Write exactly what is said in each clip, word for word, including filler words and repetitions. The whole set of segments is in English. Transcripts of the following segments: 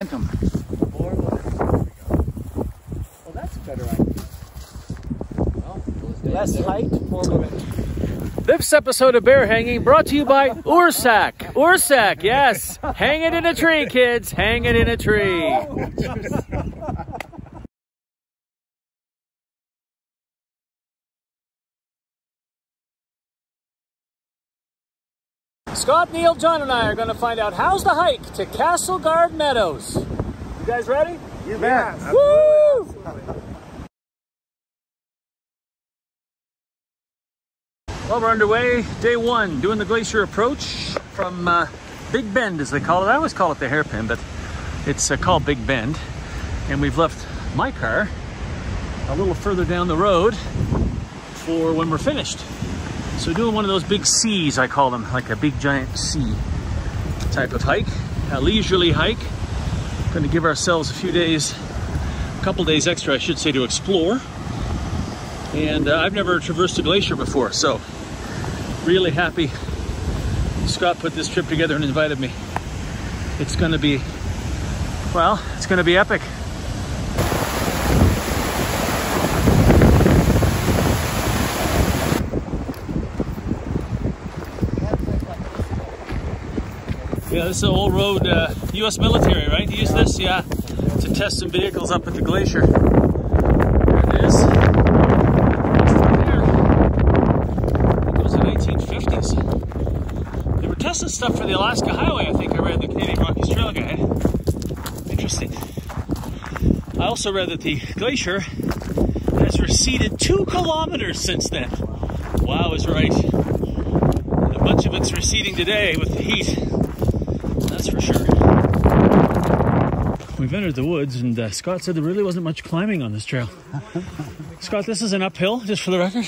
Momentum. More momentum. Well, that's a better idea. Well, less height, more momentum. This episode of Bear Hanging brought to you by Ursack. Ursack, yes. Hang it in a tree, kids. Hang it in a tree. Scott, Neil, John, and I are going to find out how's the hike to Castleguard Meadows. You guys ready? You bet. Yes. Woo! Well, we're underway. Day one, doing the glacier approach from uh, Big Bend, as they call it. I always call it the hairpin, but it's uh, called Big Bend. And we've left my car a little further down the road for when we're finished. So doing one of those big C's, I call them, like a big giant C type of hike, a leisurely hike. Going to give ourselves a few days, a couple days extra, I should say, to explore. And uh, I've never traversed a glacier before, so really happy Scott put this trip together and invited me. It's going to be, well, it's going to be epic. Yeah, this is an old road, uh, U S military, right? Use this, yeah, to test some vehicles up at the glacier. There it is. There. It was in the eighteen fifties. They were testing stuff for the Alaska Highway, I think I read, the Canadian Rockies Trail Guide. Interesting. I also read that the glacier has receded two kilometers since then. Wow is right. And a bunch of it's receding today with the heat. For sure. We've entered the woods, and uh, Scott said there really wasn't much climbing on this trail. Scott, this is an uphill, just for the record.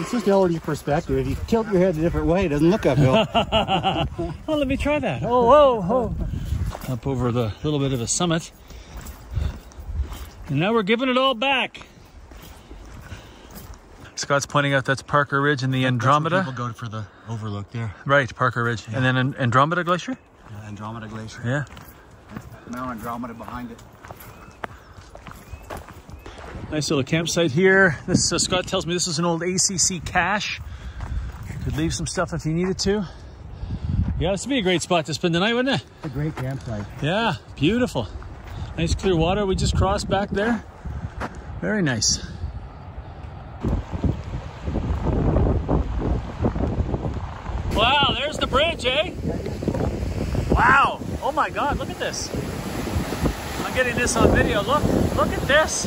It's just your perspective. If you tilt your head a different way, it doesn't look uphill. Well, let me try that. Oh, whoa, whoa. Up over the little bit of a summit. And now we're giving it all back. Scott's pointing out that's Parker Ridge and the Andromeda. That's where people go for the overlook there. Right, Parker Ridge. Yeah. And then Andromeda Glacier? Yeah, Andromeda Glacier. Yeah. That's Mount Andromeda behind it. Nice little campsite here. This uh, Scott tells me this is an old A C C cache. You could leave some stuff if you needed to. Yeah, this would be a great spot to spend the night, wouldn't it? It's a great campsite. Yeah, beautiful. Nice clear water we just crossed back there. Very nice. Wow, there's the bridge, eh? Wow, oh my God, look at this. I'm getting this on video. Look, look at this.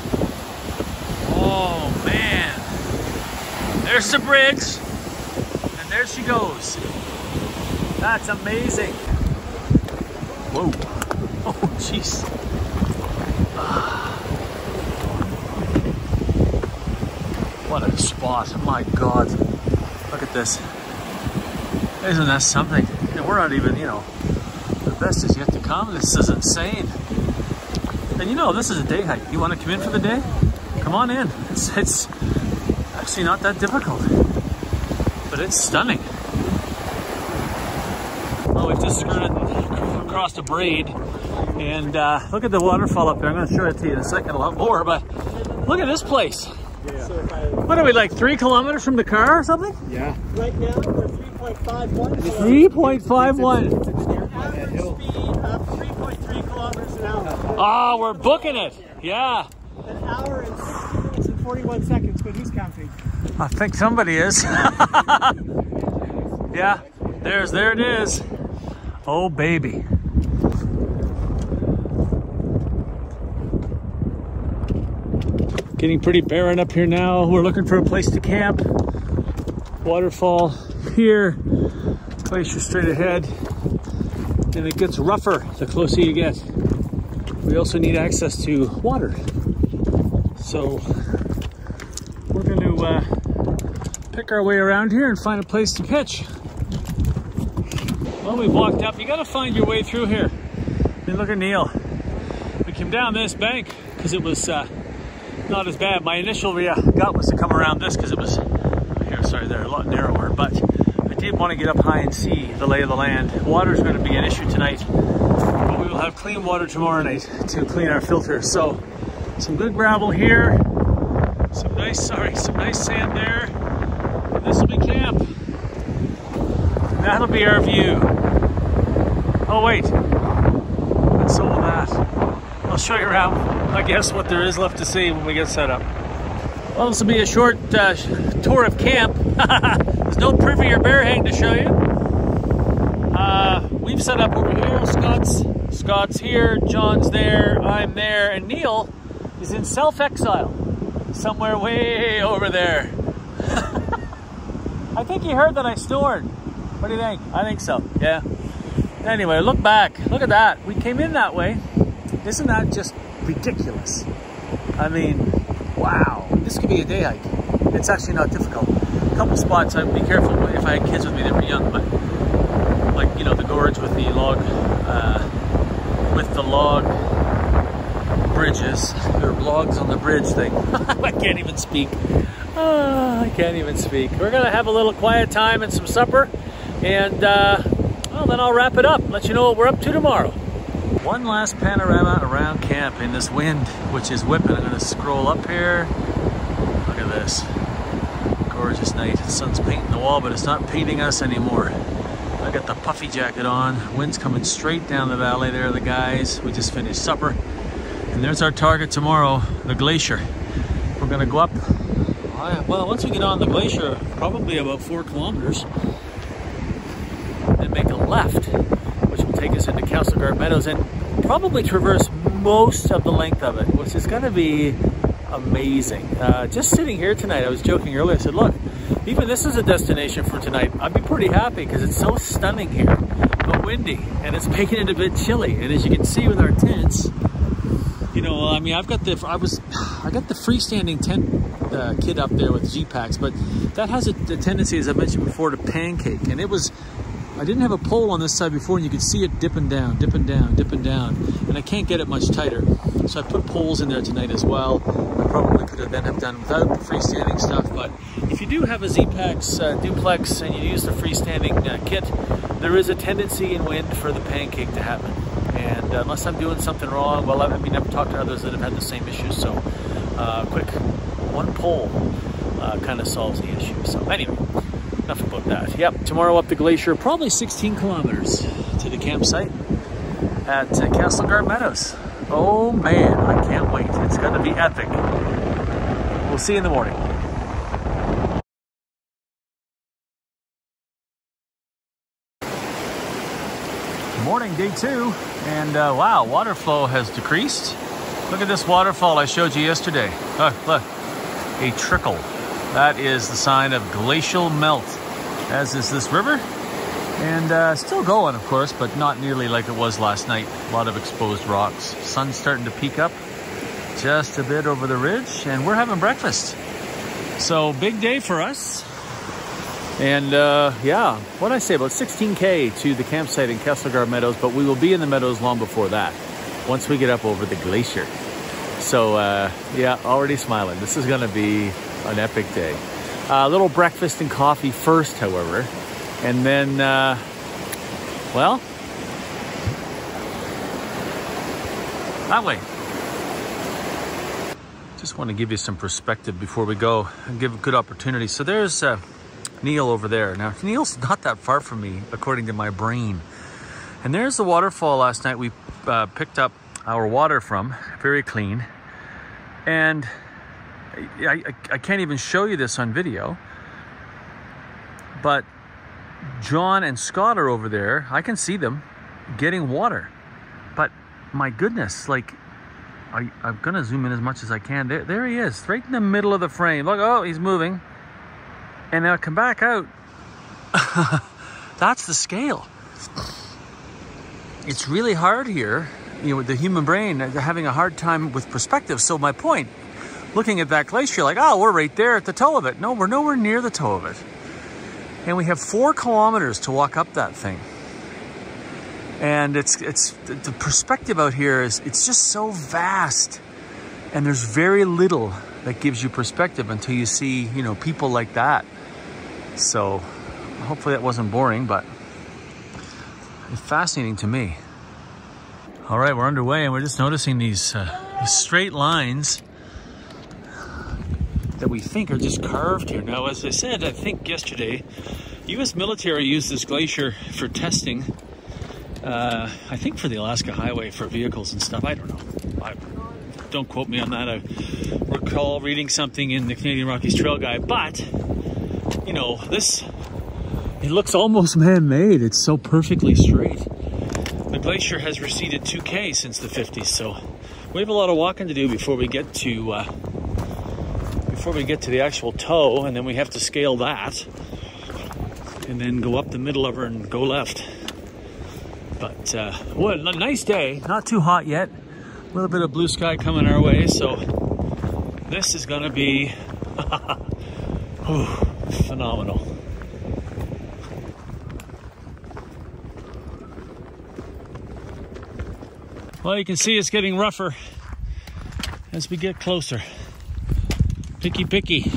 Oh man, there's the bridge. And there she goes. That's amazing. Whoa, oh jeez. Ah. What a spot, my God. Look at this. Isn't that something? And we're not even, you know, the best is yet to come. This is insane. And you know, this is a day hike. You want to come in for the day? Come on in. It's, it's actually not that difficult, but it's stunning. Well, we've just skirted across a braid, and uh, look at the waterfall up there. I'm going to show it to you in a second, a lot more, but look at this place. What are we, like three kilometers from the car or something? Yeah. Right now, we're three point five one. Average speed of three point three kilometers an hour. Ah, we're booking it. Yeah. An hour and sixty minutes and forty-one seconds, but who's counting? I think somebody is. Yeah. There's, there it is. Oh, baby. Getting pretty barren up here now. We're looking for a place to camp. Waterfall here, glacier straight ahead, and it gets rougher the closer you get. We also need access to water. So we're going to uh, pick our way around here and find a place to pitch. Well, we've walked up. You got to find your way through here. And look at Neil. We came down this bank because it was uh, not as bad. My initial gut was to come around this because it was here, sorry, they're a lot narrower, but I did want to get up high and see the lay of the land. Water's going to be an issue tonight, but we will have clean water tomorrow night to clean our filter. So some good gravel here, some nice, sorry, some nice sand there. This will be camp. That'll be our view. Oh wait, and so will that. I'll show you around, I guess, what there is left to see when we get set up. Well, this will be a short uh, tour of camp. There's no privy or bear hang to show you. Uh, we've set up over here. Scott's, Scott's here, John's there, I'm there, and Neil is in self-exile somewhere way over there. I think he heard that I snored. What do you think? I think so, yeah. Anyway, look back. Look at that. We came in that way. Isn't that just ridiculous? I mean, wow. This could be a day hike. It's actually not difficult. A couple spots, I'd be careful if I had kids with me that were young, but like, you know, the gorge with the log, uh, with the log bridges, or logs on the bridge thing. I can't even speak. Oh, I can't even speak. We're going to have a little quiet time and some supper, and uh, well, then I'll wrap it up, let you know what we're up to tomorrow. One last panorama around camp in this wind, which is whipping. I'm going to scroll up here. Look at this. Gorgeous night. The sun's painting the wall, but it's not painting us anymore. I got the puffy jacket on. Wind's coming straight down the valley. There are the guys. We just finished supper. And there's our target tomorrow, the glacier. We're going to go up. Well, once we get on the glacier, probably about four kilometers, and make a left, which will take us into Castleguard Meadows and probably traverse most of the length of it, which is going to be amazing. Uh, just sitting here tonight, I was joking earlier, I said, look, even this is a destination for tonight. I'd be pretty happy because it's so stunning here, but windy, and it's making it a bit chilly. And as you can see with our tents, you know, I mean, I've got the, I was, I got the freestanding tent Uh, kid up there with Zpacks, but that has a, a tendency, as I mentioned before, to pancake. And it was, I didn't have a pole on this side before, and you could see it dipping down, dipping down, dipping down, and I can't get it much tighter. So I put poles in there tonight as well. I probably could have then have done without the freestanding stuff, but if you do have a Zpacks uh, duplex and you use the freestanding uh, kit, there is a tendency in wind for the pancake to happen. And uh, unless I'm doing something wrong, well, I mean, I've talked to others that have had the same issues, so uh, quick. One pole uh, kind of solves the issue. So anyway, enough about that. Yep, tomorrow up the glacier, probably sixteen kilometers to the campsite at uh, Castleguard Meadows. Oh man, I can't wait. It's going to be epic. We'll see you in the morning. Morning, day two, and uh, wow, water flow has decreased. Look at this waterfall I showed you yesterday. Look, look. A trickle. That is the sign of glacial melt, as is this river. And uh, still going, of course, but not nearly like it was last night. A lot of exposed rocks. Sun's starting to peak up just a bit over the ridge, and we're having breakfast. So big day for us. And uh, yeah, what'd I say, about sixteen K to the campsite in Castleguard Meadows, but we will be in the meadows long before that, once we get up over the glacier. So, uh, yeah, already smiling. This is going to be an epic day. A uh, little breakfast and coffee first, however. And then, uh, well, that way. Just want to give you some perspective before we go and give a good opportunity. So there's uh, Neil over there. Now, Neil's not that far from me, according to my brain. And there's the waterfall last night we uh, picked up our water from, very clean. And I, I, I can't even show you this on video, but John and Scott are over there. I can see them getting water, but my goodness, like I, I'm gonna zoom in as much as I can. There, there he is, right in the middle of the frame. Look, oh, he's moving. And now I come back out. That's the scale. It's really hard here. You know, the human brain, they're having a hard time with perspective. So my point, looking at that glacier, like, oh, we're right there at the toe of it. No, we're nowhere near the toe of it. And we have four kilometers to walk up that thing. And it's, it's the perspective out here is, it's just so vast. And there's very little that gives you perspective until you see, you know, people like that. So hopefully that wasn't boring, but it's fascinating to me. All right, we're underway, and we're just noticing these, uh, these straight lines that we think are just carved here. Now, as I said, I think yesterday, U S military used this glacier for testing, uh, I think for the Alaska Highway for vehicles and stuff. I don't know. I, don't quote me on that. I recall reading something in the Canadian Rockies Trail Guide, but, you know, this, it looks almost man-made. It's so perfectly straight. The glacier has receded two K since the fifties, so we have a lot of walking to do before we get to... Uh, before we get to the actual toe, and then we have to scale that and then go up the middle of her and go left. But uh, what a nice day, not too hot yet. A little bit of blue sky coming our way, so this is gonna be oh, phenomenal. Well, you can see it's getting rougher as we get closer. Picky, picky.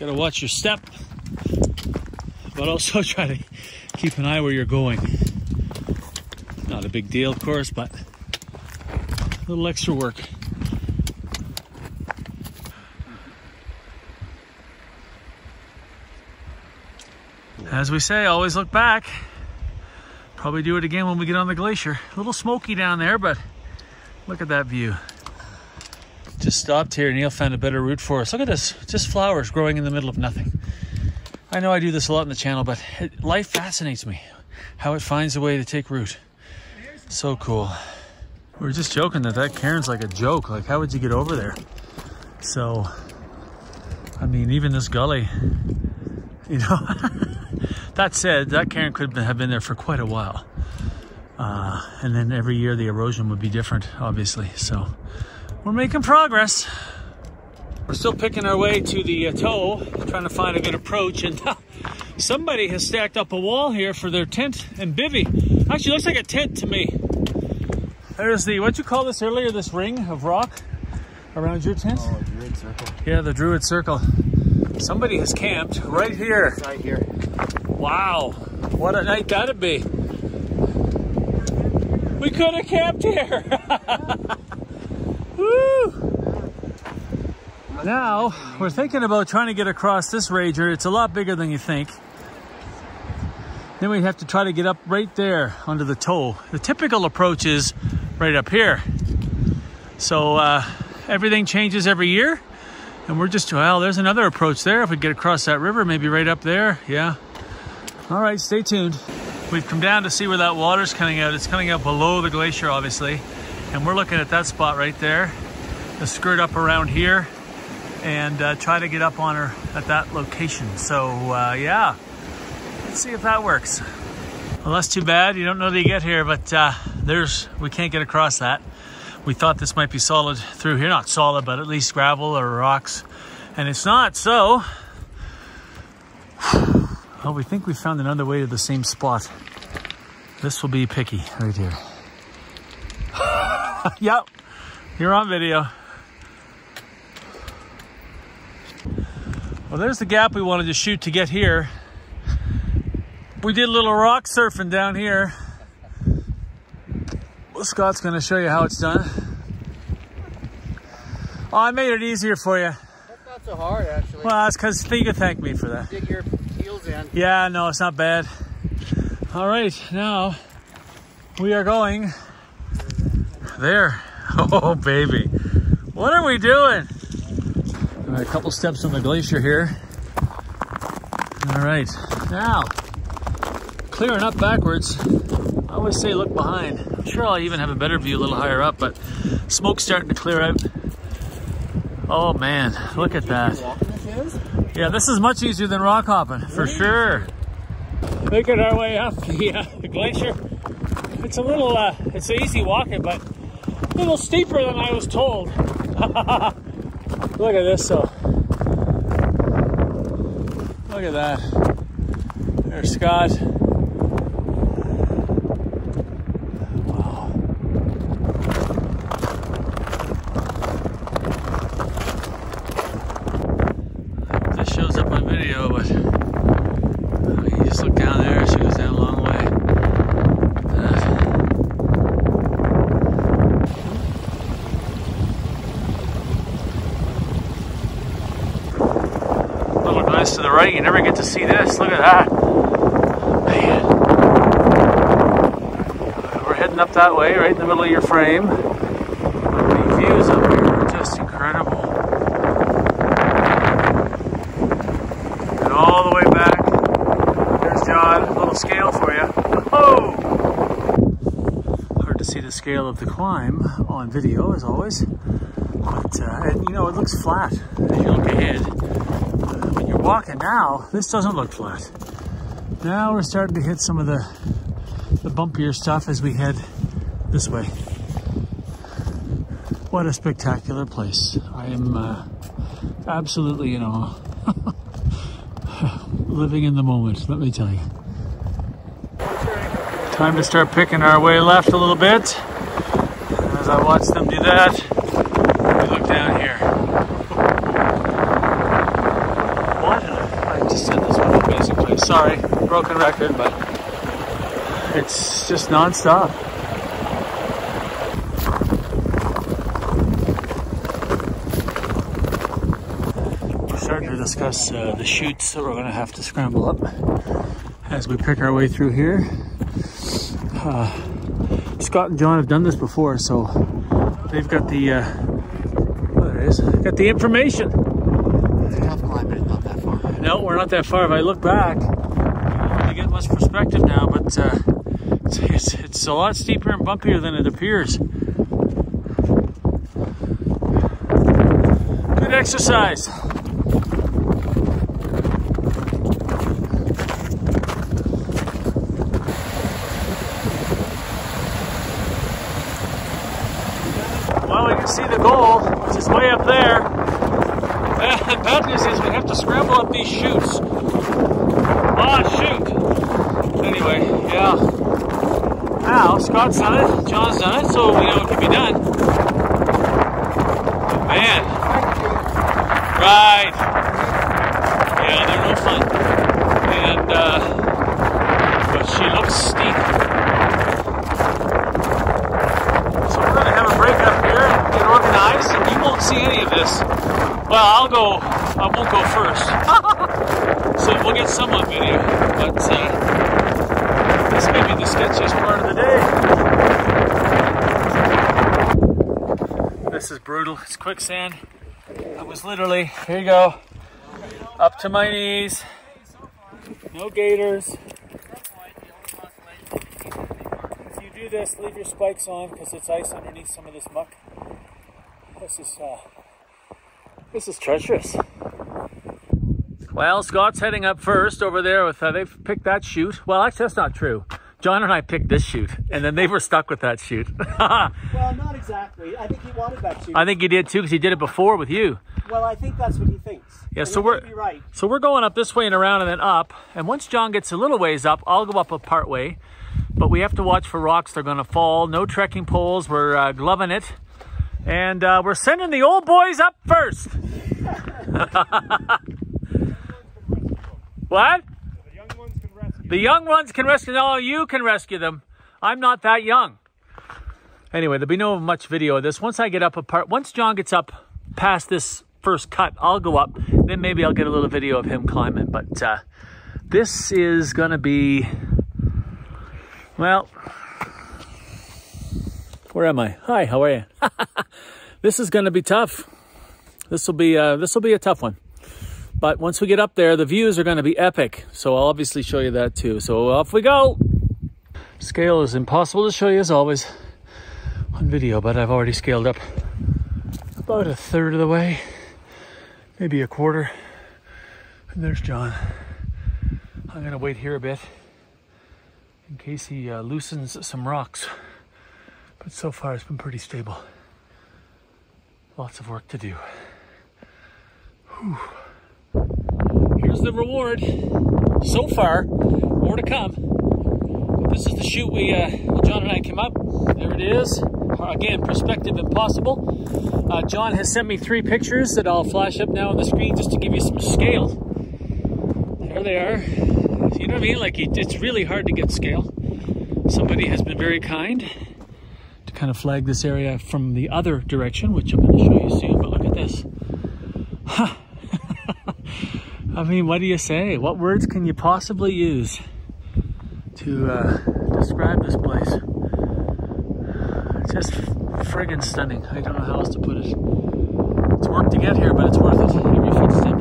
Gotta watch your step, but also try to keep an eye where you're going. Not a big deal, of course, but a little extra work. As we say, always look back. Probably do it again when we get on the glacier. A little smoky down there, but look at that view. Just stopped here. Neil found a better route for us. Look at this, just flowers growing in the middle of nothing. I know I do this a lot in the channel, but it, life fascinates me, how it finds a way to take root. So cool. We were just joking that that cairn's like a joke. Like, how would you get over there? So, I mean, even this gully, you know. That said, that cairn could have been there for quite a while. Uh, and then every year the erosion would be different, obviously, so. We're making progress. We're still picking our way to the uh, toe, trying to find a good approach, and uh, somebody has stacked up a wall here for their tent and bivvy. Actually, looks like a tent to me. There's the, what'd you call this earlier, this ring of rock around your tent? Oh, a Druid Circle. Yeah, the Druid Circle. Somebody has camped right here. Right here. Wow, what a night that'd be. We could have camped here. Woo! Now, we're thinking about trying to get across this rager. It's a lot bigger than you think. Then we have to try to get up right there under the toe. The typical approach is right up here. So uh, everything changes every year. And we're just, well, there's another approach there. If we get across that river, maybe right up there. Yeah. All right, stay tuned. We've come down to see where that water's coming out. It's coming out below the glacier, obviously. And we're looking at that spot right there. Let's skirt up around here and uh, try to get up on her at that location. So uh, yeah, let's see if that works. Well, that's too bad. You don't know till you get here, but uh, there's, we can't get across that. We thought this might be solid through here. Not solid, but at least gravel or rocks. And it's not, so. Well, we think we found another way to the same spot. This will be picky right here. Yep, you're on video. Well, there's the gap we wanted to shoot to get here. We did a little rock surfing down here. Well, Scott's gonna show you how it's done. Oh, I made it easier for you. That's not so hard, actually. Well, it's because you can thank me for that. Dig your heels in. Yeah, no, it's not bad. All right, now we are going there. Oh, baby. What are we doing? All right, a couple steps on the glacier here. All right. Now, clearing up backwards, I always say look behind. I'm sure I'll even have a better view a little higher up, but smoke's starting to clear out. Oh, man. Look at that. Yeah, this is much easier than rock hopping, for sure. Making our way up the, uh, the glacier. It's a little, uh, it's easy walking, but a little steeper than I was told. Look at this, though. Look at that. There's Scott. Wow. This shows up on video, but you just look down there. She goes down a long way. Uh, to the right, you never get to see this. Look at that. Man. We're heading up that way, right in the middle of your frame. The views up here are just incredible. And all the way back, there's John, a little scale for you. Oh! Hard to see the scale of the climb on video, as always. But, uh, and, you know, it looks flat as you look ahead. Uh, when you're walking now, this doesn't look flat. Now we're starting to hit some of the, the bumpier stuff as we head this way. What a spectacular place. I am uh, absolutely, you know, living in the moment, let me tell you. Time to start picking our way left a little bit. As I watch them do that, down here. What? I just said this was an amazing place. Sorry, broken record, but it's just non-stop. We're starting to discuss uh, the chutes that we're going to have to scramble up as we pick our way through here. Uh, Scott and John have done this before, so they've got the uh, got the information. It's a tough climb, but it's not that far. No, we're not that far. If I look back, I get much perspective now, but uh, it's, it's, it's a lot steeper and bumpier than it appears. Good exercise. Well, we can see the goal. It's way up there. The bad news is we have to scramble up these chutes. Ah, shoot! Anyway, yeah. Now, Scott's done it, John's done it, so we know it can be done. But man. Right. Yeah, they're no fun. And, uh, but she looks steep. See any of this. Well, I'll go, I won't go first. So we'll get some on video, but uh, this may be the sketchiest part of the day. This is brutal, it's quicksand. I was literally, here you go, up to my knees, no gaiters. If you do this, leave your spikes on because it's ice underneath some of this muck. This is, uh, this is treacherous. Well, Scott's heading up first over there with, uh, they've picked that chute. Well, actually, that's not true. John and I picked this chute, and then they were stuck with that chute. Well, not exactly. I think he wanted that chute. I think he did, too, because he did it before with you. Well, I think that's what he thinks. Yeah, so we're, right. so we're going up this way and around and then up. And once John gets a little ways up, I'll go up a part way. But we have to watch for rocks. They're going to fall. No trekking poles. We're uh, gloving it. And uh, we're sending the old boys up first. What? The young ones can rescue. The young ones can rescue them. Oh, you can rescue them. I'm not that young. Anyway, there'll be no much video of this. Once I get up a part, once John gets up past this first cut, I'll go up. Then maybe I'll get a little video of him climbing. But uh, this is going to be, well... Where am I? Hi, how are you? This is going to be tough. This will be uh, this will be a tough one. But once we get up there, the views are going to be epic. So I'll obviously show you that too. So off we go. Scale is impossible to show you as always on video, but I've already scaled up about a third of the way, maybe a quarter. And there's John. I'm going to wait here a bit in case he uh, loosens some rocks. But so far, it's been pretty stable. Lots of work to do. Whew. Here's the reward. So far, more to come. This is the chute we, uh, John and I came up. There it is. Again, perspective impossible. Uh, John has sent me three pictures that I'll flash up now on the screen just to give you some scale. There they are. You know what I mean? Like, it's really hard to get scale. Somebody has been very kind. Kind of flag this area from the other direction, which I'm going to show you soon, but look at this. Huh. I mean, what do you say? What words can you possibly use to uh, describe this place? It's just friggin' stunning. I don't know how else to put it. It's work to get here, but it's worth it. Every footstep.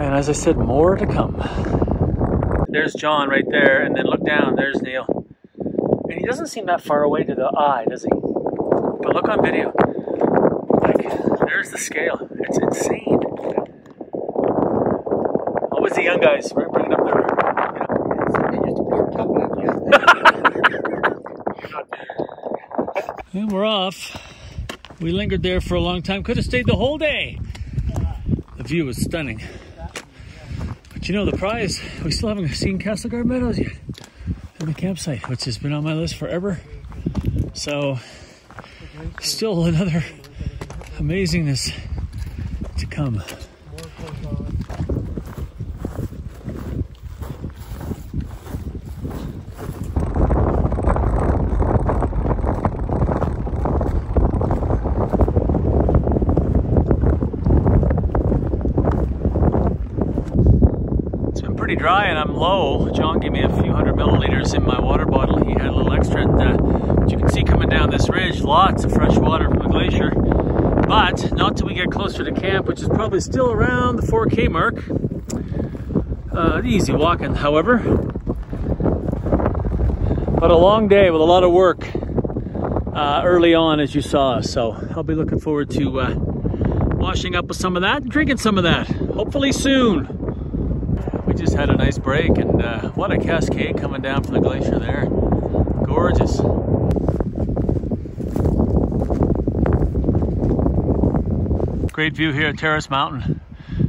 And as I said, more to come. There's John right there, and then look down, there's Neil. And he doesn't seem that far away to the eye, does he? But look on video. Like, there's the scale. It's insane. Always the young guys bring it up there. And we're off. We lingered there for a long time. Could have stayed the whole day. The view was stunning. But you know, the prize, we still haven't seen Castleguard Meadows yet. And the campsite, which has been on my list forever. So, still another amazingness to come. Dry and I'm low. John gave me a few hundred milliliters in my water bottle. He had a little extra, and, uh, but you can see coming down this ridge, lots of fresh water from the glacier. But not till we get closer to camp, which is probably still around the four K mark. Uh, easy walking, however. But a long day with a lot of work uh, early on, as you saw. So I'll be looking forward to uh, washing up with some of that and drinking some of that, hopefully soon. Just had a nice break, and uh, what a cascade coming down from the glacier there. Gorgeous. Great view here at Terrace Mountain.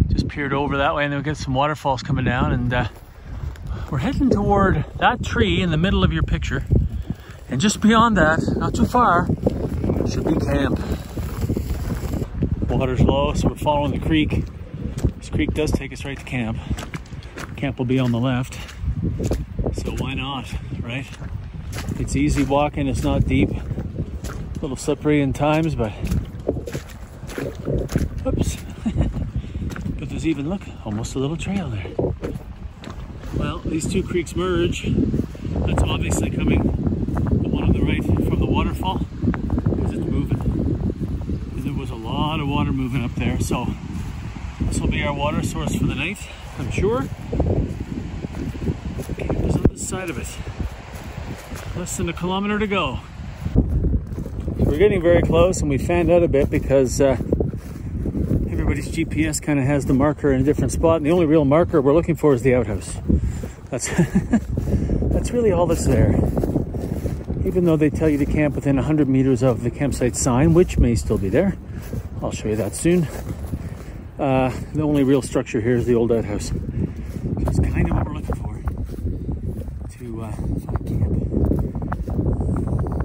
Just peered over that way and then we get some waterfalls coming down, and uh, we're heading toward that tree in the middle of your picture. And just beyond that, not too far, should be camp. Water's low, so we're following the creek. This creek does take us right to camp. Camp will be on the left, so why not, right? It's easy walking, it's not deep, a little slippery in times, but oops. But there's even, look, almost a little trail there. Well, these two creeks merge. That's obviously coming, the one on the right, from the waterfall, because it's moving, and there was a lot of water moving up there, so this will be our water source for the night, I'm sure. Camp is on this side of it. Less than a kilometer to go. We're getting very close, and we fanned out a bit because uh, everybody's G P S kind of has the marker in a different spot, and the only real marker we're looking for is the outhouse. That's, that's really all that's there. Even though they tell you to camp within one hundred meters of the campsite sign, which may still be there. I'll show you that soon. Uh, the only real structure here is the old outhouse. So it's kind of what we're looking for to uh, find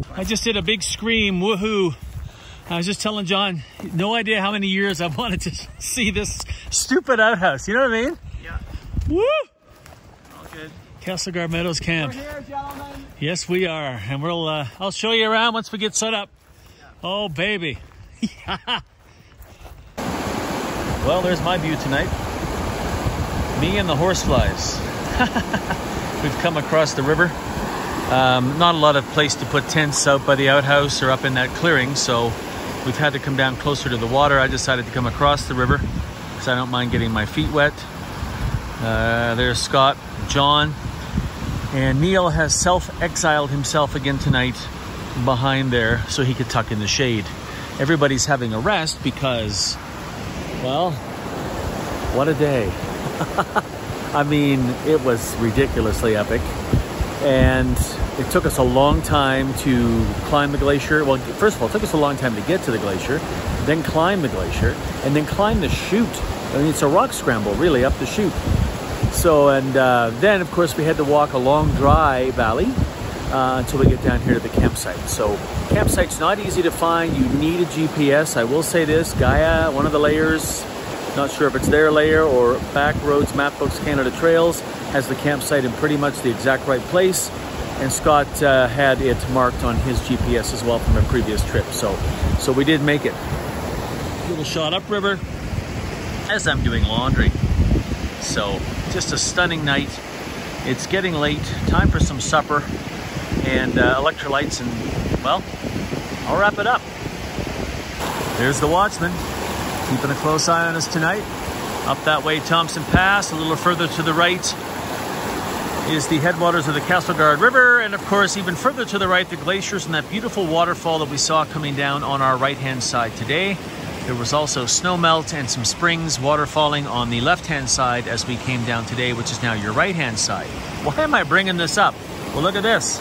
camp. I just did a big scream, woohoo! I was just telling John, no idea how many years I wanted to see this stupid outhouse. You know what I mean? Yeah. Woo! All good. Castleguard Meadows Camp. We're here, gentlemen. Yes, we are, and we'll. Uh, I'll show you around once we get set up. Yeah. Oh, baby! Yeah. Well, there's my view tonight. Me and the horseflies. We've come across the river. Um, not a lot of place to put tents out by the outhouse or up in that clearing, so we've had to come down closer to the water. I decided to come across the river because I don't mind getting my feet wet. Uh, there's Scott, John, and Neil has self-exiled himself again tonight behind there so he could tuck in the shade. Everybody's having a rest because... well, what a day. I mean, it was ridiculously epic. And it took us a long time to climb the glacier. Well, first of all, it took us a long time to get to the glacier, then climb the glacier, and then climb the chute. I mean, it's a rock scramble, really, up the chute. So, and uh, then, of course, we had to walk a long, dry valley uh, until we get down here to the campsite. So... campsite's not easy to find. You need a G P S. I will say this, GAIA, one of the layers, not sure if it's their layer or Backroads Mapbooks Canada Trails, has the campsite in pretty much the exact right place. And Scott uh, had it marked on his G P S as well from a previous trip. So, so we did make it. Little shot upriver. as I'm doing laundry. So just a stunning night. It's getting late, time for some supper and uh, electrolytes, and well, I'll wrap it up. There's the Watchman, keeping a close eye on us tonight. Up that way, Thompson Pass, a little further to the right is the headwaters of the Castleguard River, and of course even further to the right the glaciers and that beautiful waterfall that we saw coming down on our right hand side today. There was also snow melt and some springs water falling on the left hand side as we came down today, which is now your right hand side. Why am I bringing this up? Well, look at this.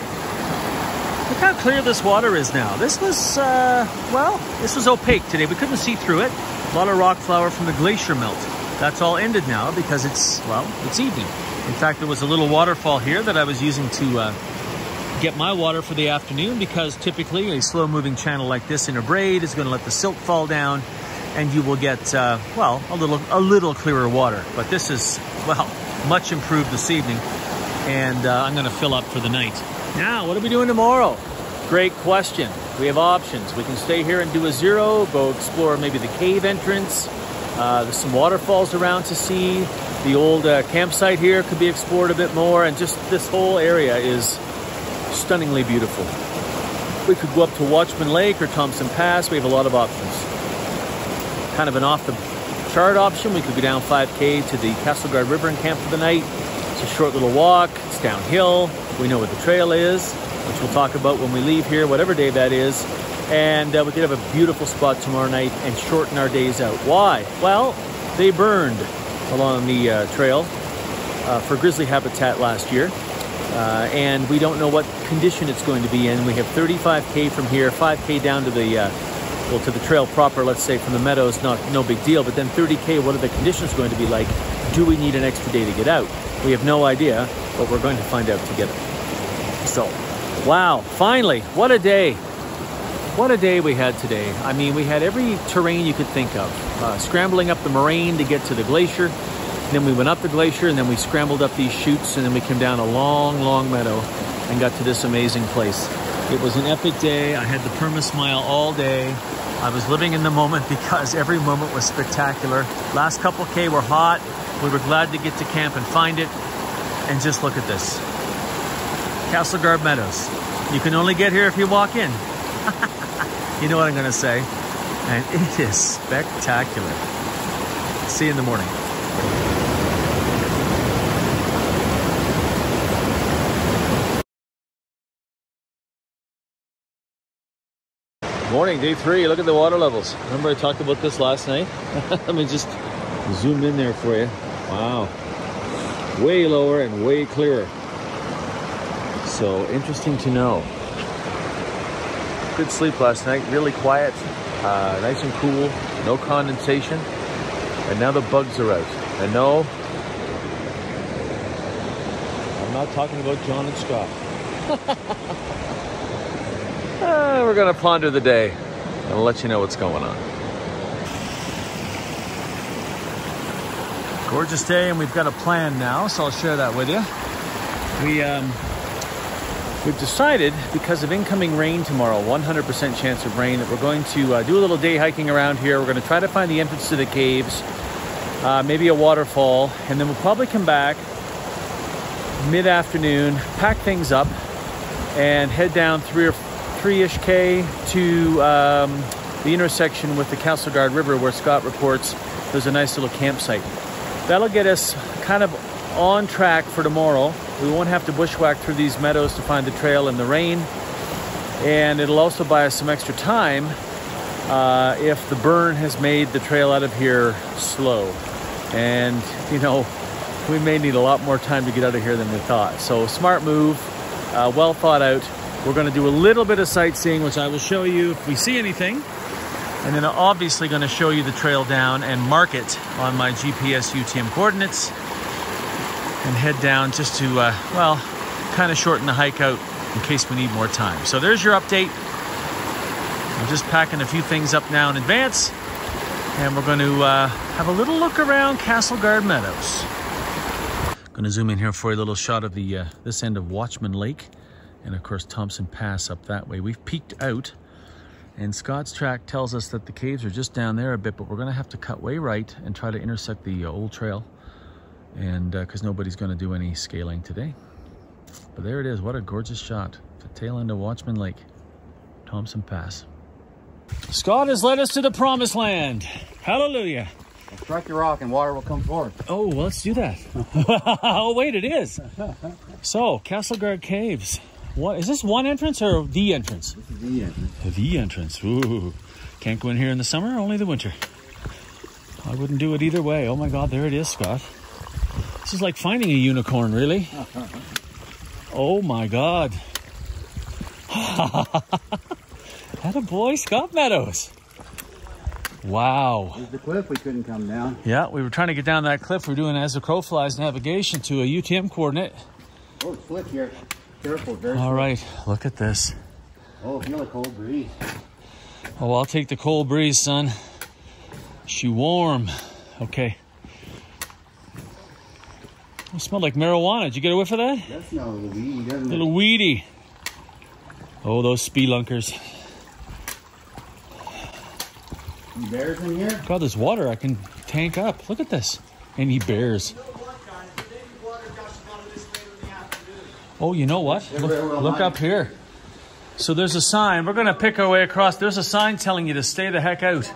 Look how clear this water is now. This was uh, well, this was opaque today, we couldn't see through it. A lot of rock flour from the glacier melt. That's all ended now because it's, well, it's evening. In fact, there was a little waterfall here that I was using to uh, get my water for the afternoon, because typically a slow-moving channel like this in a braid is going to let the silt fall down and you will get, uh, well, a little, a little clearer water. But this is, well, much improved this evening, and uh, I'm going to fill up for the night. Now, what are we doing tomorrow? Great question. We have options. We can stay here and do a zero, go explore maybe the cave entrance. Uh, there's some waterfalls around to see. The old uh, campsite here could be explored a bit more, and just this whole area is stunningly beautiful. We could go up to Watchman Lake or Thompson Pass. We have a lot of options. Kind of an off-the-chart option. We could go down five K to the Castleguard River and camp for the night. It's a short little walk. It's downhill. We know what the trail is, which we'll talk about when we leave here, whatever day that is. And uh, we could have a beautiful spot tomorrow night and shorten our days out. Why? Well, they burned along the uh, trail uh, for grizzly habitat last year, uh, and we don't know what condition it's going to be in. We have thirty-five K from here, five K down to the uh, well, to the trail proper, let's say, from the meadows, not no big deal. But then thirty K, what are the conditions going to be like? Do we need an extra day to get out? We have no idea, but we're going to find out together. So, wow, finally, what a day. What a day we had today. I mean, we had every terrain you could think of. Uh, scrambling up the moraine to get to the glacier. Then we went up the glacier, and then we scrambled up these chutes, and then we came down a long, long meadow and got to this amazing place. It was an epic day. I had the perma-smile all day. I was living in the moment because every moment was spectacular. Last couple K were hot. We were glad to get to camp and find it. And just look at this. Castleguard Meadows. You can only get here if you walk in. You know what I'm going to say, and it is spectacular. See you in the morning. Morning, day three. Look at the water levels. Remember I talked about this last night? Let me just zoom in there for you. Wow. Way lower and way clearer. So interesting to know. Good sleep last night, really quiet, uh, nice and cool, no condensation, and now the bugs are out. And no, I'm not talking about John and Scott. uh, we're gonna ponder the day and let you know what's going on. Gorgeous day, and we've got a plan now, so I'll share that with you. We, um, We've decided, because of incoming rain tomorrow, one hundred percent chance of rain, that we're going to uh, do a little day hiking around here. We're going to try to find the entrance to the caves, uh, maybe a waterfall, and then we'll probably come back mid-afternoon, pack things up, and head down three or three-ish K to um, the intersection with the Castleguard River, where Scott reports there's a nice little campsite. That'll get us kind of on track for tomorrow. We won't have to bushwhack through these meadows to find the trail in the rain, and it'll also buy us some extra time uh, if the burn has made the trail out of here slow. And you know, we may need a lot more time to get out of here than we thought. So smart move, uh, well thought out. We're going to do a little bit of sightseeing, which I will show you if we see anything, and then I'm obviously going to show you the trail down and mark it on my G P S U T M coordinates, and head down just to, uh, well, kind of shorten the hike out in case we need more time. So there's your update. I'm just packing a few things up now in advance, and we're going to uh, have a little look around Castleguard Meadows. I'm going to zoom in here for a little shot of the uh, this end of Watchman Lake, and of course Thompson Pass up that way. We've peeked out, And Scott's track tells us that the caves are just down there a bit, but we're going to have to cut way right and try to intersect the uh, old trail, and because uh, nobody's going to do any scaling today. But there it is. What a gorgeous shot. The tail end of Watchman Lake, Thompson Pass. Scott has led us to the promised land. Hallelujah. Strike your rock and water will come forth. Oh, well, let's do that. Oh, wait, it is. So, Castleguard Caves. What is this, one entrance or the entrance? This is the entrance. The entrance. Ooh. Can't go in here in the summer, only the winter. I wouldn't do it either way. Oh my God, there it is, Scott. This is like finding a unicorn, really. Oh my God. Attaboy, Scott Meadows. Wow. There's the cliff we couldn't come down. Yeah, we were trying to get down that cliff. We're doing as the crow flies navigation to a U T M coordinate. Oh, it's slick here. Careful, very All slick. Right, look at this. Oh, feel a cold breeze. Oh, I'll take the cold breeze, son. She warm. Okay. It smelled like marijuana. Did you get a whiff of that? That smells a little weedy, doesn't it? A little weedy. Oh, those spelunkers. Bears in here? God, this water I can tank up. Look at this. And he bears. Oh, you know what? Look, look up here. So there's a sign. We're going to pick our way across. There's a sign telling you to stay the heck out.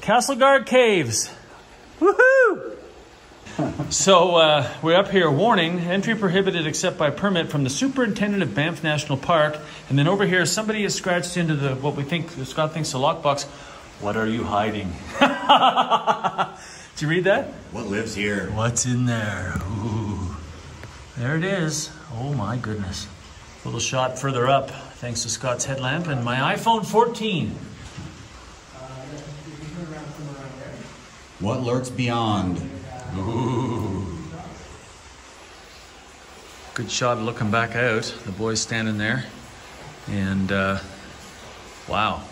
Castleguard Caves. Woohoo! So uh, we're up here. Warning, entry prohibited except by permit from the superintendent of Banff National Park. And then over here, somebody has scratched into the what we think, Scott thinks, the lockbox. What are you hiding? Did you read that? What lives here? What's in there? Ooh. There it is. Oh my goodness. A little shot further up, thanks to Scott's headlamp and my iPhone fourteen. What lurks beyond? Ooh. Good shot of looking back out. The boy's standing there. And uh, wow.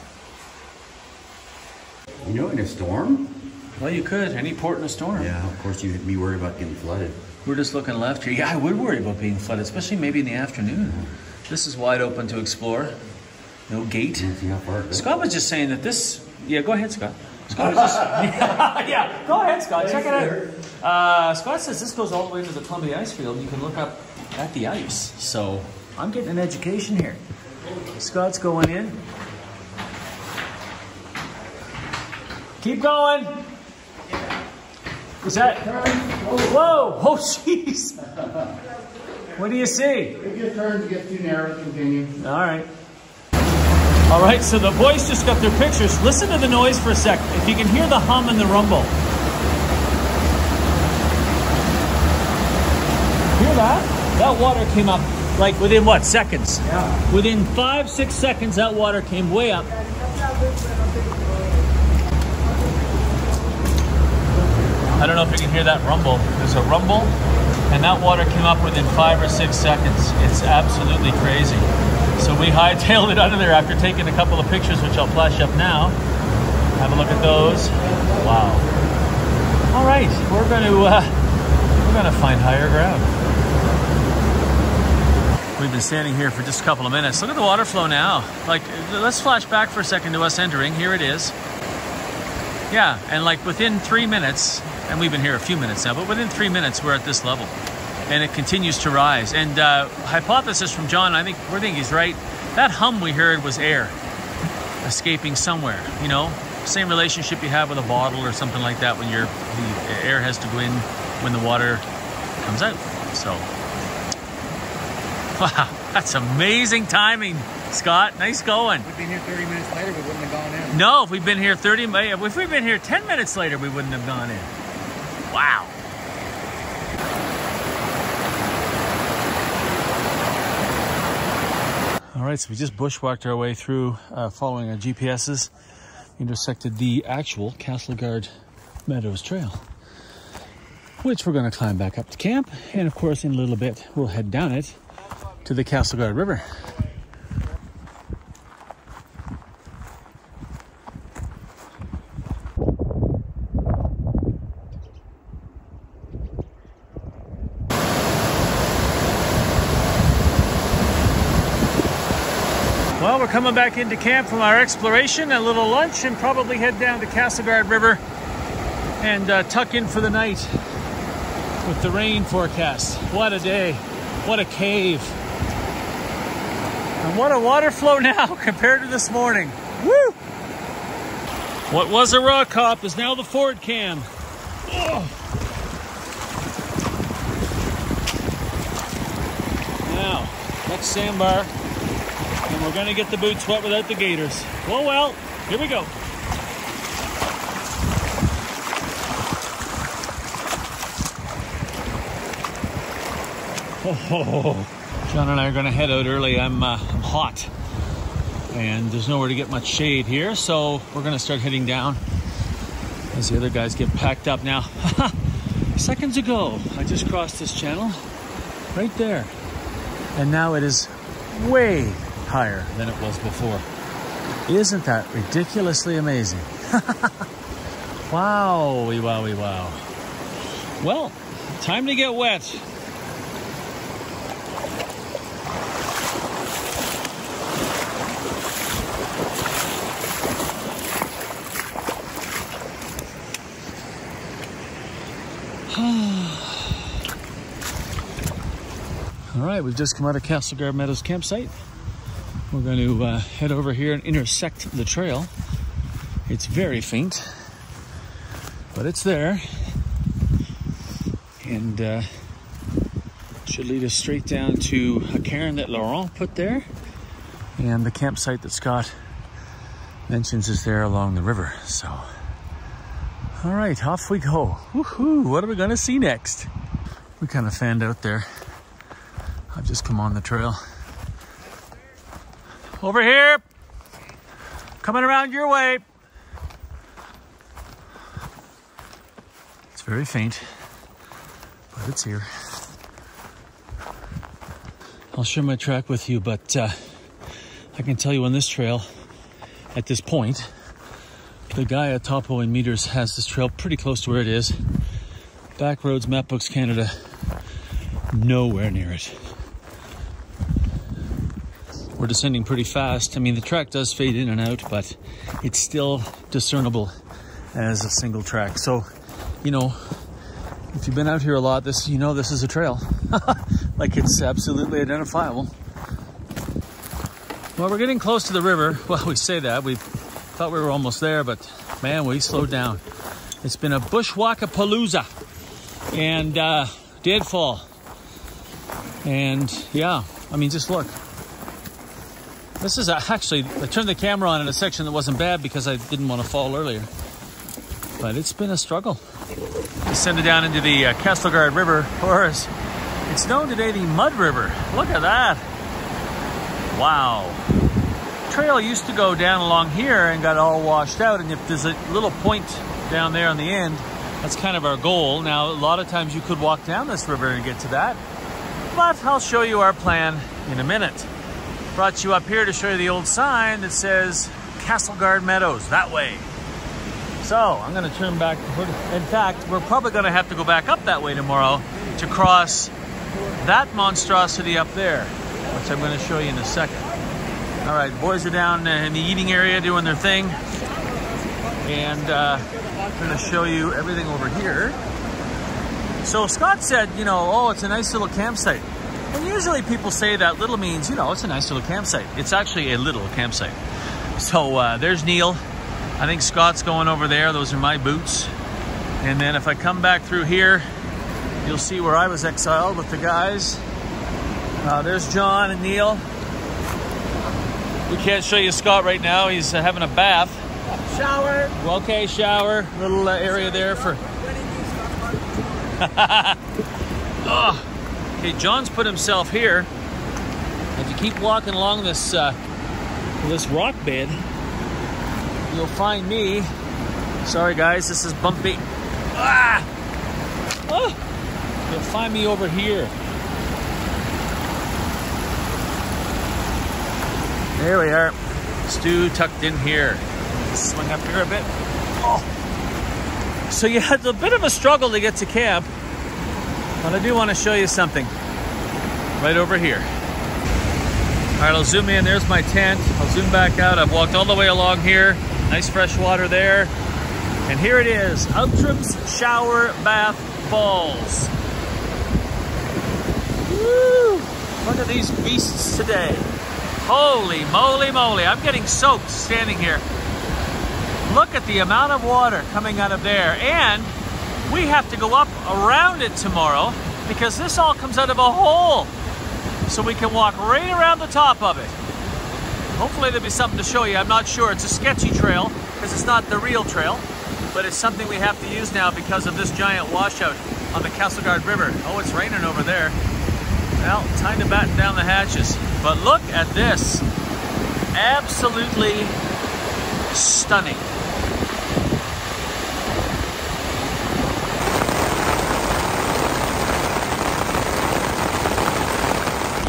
You know, in a storm? Well, you could. Any port in a storm. Yeah, of course you'd be worried about getting flooded. We're just looking left here. Yeah, I would worry about being flooded, especially maybe in the afternoon. This is wide open to explore. No gate. Scott was just saying that this... Yeah, go ahead, Scott. Scott was just... yeah, yeah, go ahead, Scott. Check it out. Uh, Scott says this goes all the way to the Columbia Ice Field. You can look up at the ice. So I'm getting an education here. Scott's going in. Keep going. What's that? Whoa! Oh, jeez. What do you see? If your turn gets too narrow, continue. All right. All right. So the boys just got their pictures. Listen to the noise for a sec. If you can hear the hum and the rumble. Hear that? That water came up like within what, seconds? Yeah. Within five, six seconds, that water came way up. I don't know if you can hear that rumble. There's a rumble, and that water came up within five or six seconds. It's absolutely crazy. So we hightailed it out of there after taking a couple of pictures, which I'll flash up now. Have a look at those. Wow. All right, we're going to uh, we're going to find higher ground. We've been standing here for just a couple of minutes. Look at the water flow now. Like, let's flash back for a second to us entering. Here it is. Yeah, and like within three minutes. And we've been here a few minutes now, but within three minutes, we're at this level. And it continues to rise. And uh, hypothesis from John, I think we're thinking he's right. That hum we heard was air escaping somewhere, you know? Same relationship you have with a bottle or something like that when you're, the air has to go in when the water comes out. So, wow, that's amazing timing. Scott, nice going. We've been here thirty minutes later, we wouldn't have gone in. No, if we've been here thirty, if we've been here ten minutes later, we wouldn't have gone in. Wow. All right, so we just bushwhacked our way through uh, following our G P Ses, intersected the actual Castleguard Meadows Trail, which we're going to climb back up to camp. And of course, in a little bit, we'll head down it to the Castleguard River. we're coming back into camp from our exploration, a little lunch, and probably head down to Castleguard River and uh, tuck in for the night with the rain forecast. What a day, what a cave, and what a water flow now compared to this morning. Woo! What was a rock hop is now the Ford Cam. Oh. Now, next sandbar, and we're gonna get the boots wet without the gaiters. Well, well, here we go. Oh, John and I are gonna head out early. I'm, uh, I'm hot, and there's nowhere to get much shade here, so we're gonna start heading down as the other guys get packed up now. Seconds ago, I just crossed this channel right there. And now it is way higher than it was before. Isn't that ridiculously amazing? Wow, wow, wow. Well, time to get wet. All right, we've just come out of Castleguard Meadows campsite. We're going to uh, head over here and intersect the trail. It's very faint, but it's there. And uh, it should lead us straight down to a cairn that Laurent put there. And the campsite that Scott mentions is there along the river. So, all right, off we go. Woohoo, what are we going to see next? We kind of fanned out there. I've just come on the trail. Over here! Coming around your way! It's very faint, but it's here. I'll share my track with you, but uh, I can tell you on this trail, at this point, the GAIA topo in meters has this trail pretty close to where it is. Backroads Mapbooks Canada, nowhere near it. We're descending pretty fast. I mean, the track does fade in and out, but it's still discernible as a single track. So, you know, if you've been out here a lot, this, you know, this is a trail. Like, it's absolutely identifiable. Well, we're getting close to the river. Well, we say that. We thought we were almost there, but man, we slowed down. It's been a bushwhackapalooza and uh, deadfall. And yeah, I mean, just look. This is a, actually, I turned the camera on in a section that wasn't bad because I didn't want to fall earlier. But it's been a struggle. Descended down into the uh, Castleguard River, or as it's known today, the Mud River. Look at that. Wow. The trail used to go down along here and got all washed out. And if there's a little point down there on the end, that's kind of our goal. Now, a lot of times you could walk down this river and get to that. But I'll show you our plan in a minute. Brought you up here to show you the old sign that says Castleguard Meadows, that way. So I'm gonna turn back. In fact, we're probably gonna have to go back up that way tomorrow to cross that monstrosity up there, which I'm gonna show you in a second. All right, boys are down in the eating area doing their thing. And uh, I'm gonna show you everything over here. So Scott said, you know, oh, it's a nice little campsite. And usually people say that little means, you know, it's a nice little campsite. It's actually a little campsite. So uh, there's Neil. I think Scott's going over there. Those are my boots. And then if I come back through here, you'll see where I was exiled with the guys. Uh, there's John and Neil. We can't show you Scott right now. He's uh, having a bath. Shower. Okay, shower. Little uh, area there for... Oh. Okay, John's put himself here. If you keep walking along this uh, this rock bed, you'll find me. Sorry, guys, this is bumpy. Ah! Oh! You'll find me over here. There we are. Stu tucked in here. Swing up here a bit. Oh! So you had a bit of a struggle to get to camp. But I do want to show you something right over here. Alright, I'll zoom in. There's my tent. I'll zoom back out. I've walked all the way along here. Nice fresh water there. And here it is, Outram's Shower Bath Falls. Woo! Look at these beasts today. Holy moly moly. I'm getting soaked standing here. Look at the amount of water coming out of there. And we have to go up around it tomorrow because this all comes out of a hole. So we can walk right around the top of it. Hopefully there'll be something to show you. I'm not sure. It's a sketchy trail because it's not the real trail, but it's something we have to use now because of this giant washout on the Castleguard River. Oh, it's raining over there. Well, time to batten down the hatches. But look at this. Absolutely stunning.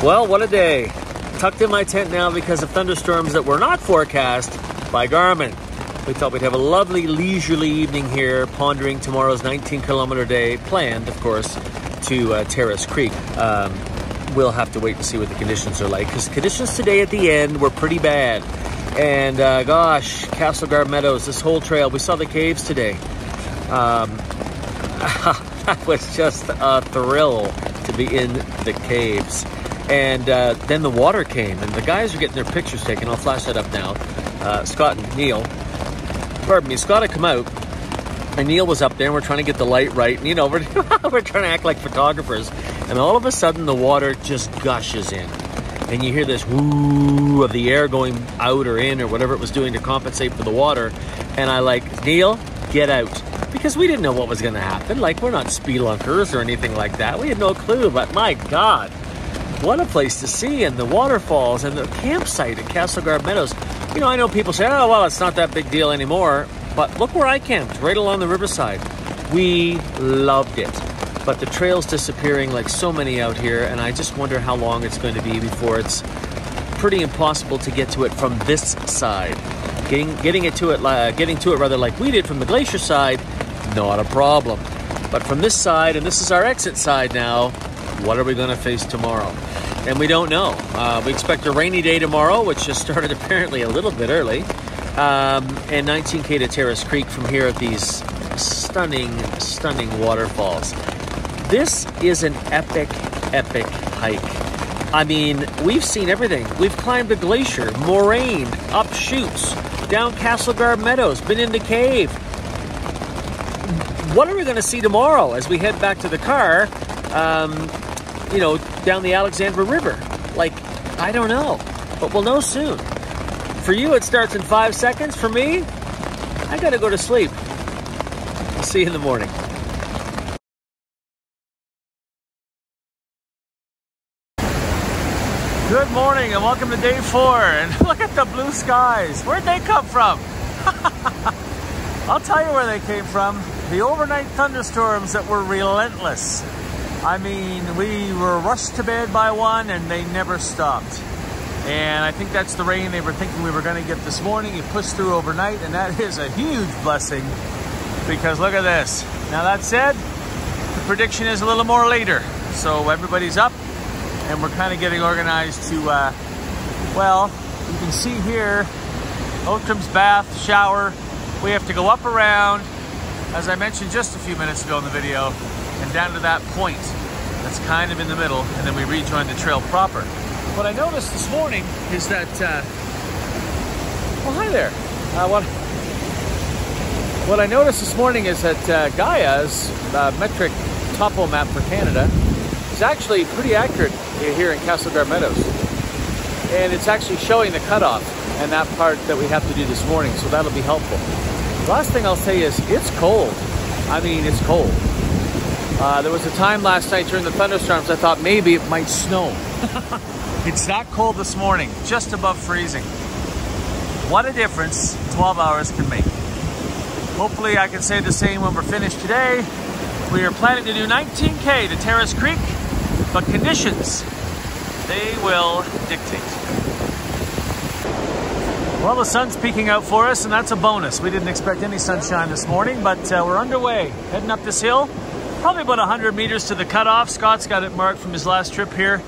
Well, what a day. Tucked in my tent now because of thunderstorms that were not forecast by Garmin. We thought we'd have a lovely leisurely evening here, pondering tomorrow's nineteen kilometer day, planned, of course, to uh, Terrace Creek. Um, we'll have to wait and see what the conditions are like, because conditions today at the end were pretty bad. And uh, gosh, Castleguard Meadows, this whole trail, we saw the caves today. Um, that was just a thrill to be in the caves. And uh, then the water came, and the guys are getting their pictures taken. I'll flash that up now. Uh, Scott and Neil, pardon me, Scott had come out, and Neil was up there, and we're trying to get the light right. And, you know, we're, we're trying to act like photographers. And all of a sudden, the water just gushes in. And you hear this woo of the air going out or in or whatever it was doing to compensate for the water. And I like, Neil, get out. Because we didn't know what was going to happen. Like, we're not speedunkers or anything like that. We had no clue, but my God. What a place to see, and the waterfalls and the campsite at Castleguard Meadows. You know, I know people say, oh, well, it's not that big deal anymore. But look where I camped, right along the riverside. We loved it. But the trail's disappearing like so many out here, and I just wonder how long it's going to be before it's pretty impossible to get to it from this side. Getting, getting, it to it, uh, getting to it rather like we did from the glacier side, not a problem. But from this side, and this is our exit side now, what are we going to face tomorrow? And we don't know. Uh, we expect a rainy day tomorrow, which just started apparently a little bit early. Um, and nineteen K to Terrace Creek from here at these stunning, stunning waterfalls. This is an epic, epic hike. I mean, we've seen everything. We've climbed the glacier, moraine, up chutes, down Castleguard Meadows, been in the cave. What are we going to see tomorrow as we head back to the car? Um, you know, down the Alexandra River. Like, I don't know, but we'll know soon. For you, it starts in five seconds. For me, I gotta go to sleep. I'll see you in the morning. Good morning and welcome to day four. And look at the blue skies. Where'd they come from? I'll tell you where they came from. The overnight thunderstorms that were relentless. I mean, we were rushed to bed by one and they never stopped. And I think that's the rain they were thinking we were going to get this morning. It pushed through overnight, and that is a huge blessing because look at this. Now, that said, the prediction is a little more later. So everybody's up and we're kind of getting organized to, uh, well, you can see here, Outram's bath, shower. We have to go up around, as I mentioned just a few minutes ago in the video, and down to that point that's kind of in the middle, and then we rejoin the trail proper. What I noticed this morning is that, uh, well, hi there. Uh, what, what I noticed this morning is that uh, GAIA's uh, metric topo map for Canada is actually pretty accurate here in Castleguard Meadows. And it's actually showing the cutoff and that part that we have to do this morning, so that'll be helpful. Last thing I'll say is it's cold. I mean, it's cold. Uh, there was a time last night during the thunderstorms I thought maybe it might snow. It's not cold this morning, just above freezing. What a difference twelve hours can make. Hopefully I can say the same when we're finished today. We are planning to do nineteen K to Terrace Creek, but conditions, they will dictate. Well, the sun's peeking out for us, and that's a bonus. We didn't expect any sunshine this morning, but uh, we're underway, heading up this hill. Probably about one hundred meters to the cutoff. Scott's got it marked from his last trip here.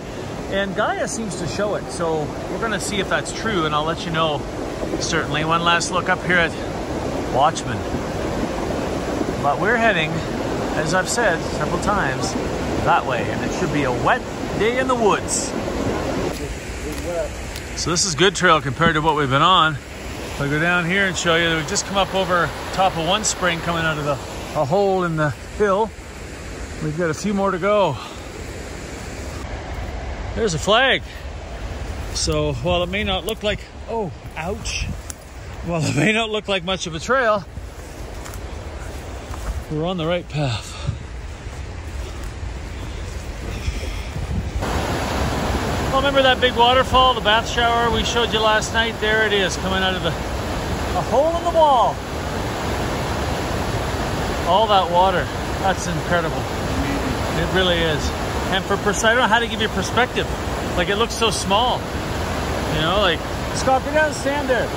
and Gaia seems to show it, so we're gonna see if that's true, and I'll let you know. Certainly, one last look up here at Watchman. But we're heading, as I've said several times, that way, and it should be a wet day in the woods. So this is good trail compared to what we've been on. I'll go down here and show you that we've just come up over top of one spring coming out of the, a hole in the hill. We've got a few more to go. There's a flag. So while it may not look like, oh, ouch. While it may not look like much of a trail, we're on the right path. Well, remember that big waterfall, the bath shower we showed you last night? There it is, coming out of the, a hole in the wall. All that water, that's incredible. It really is. And for, I don't know how to give you perspective. Like, it looks so small, you know, like, Scott, you're gonna stand there.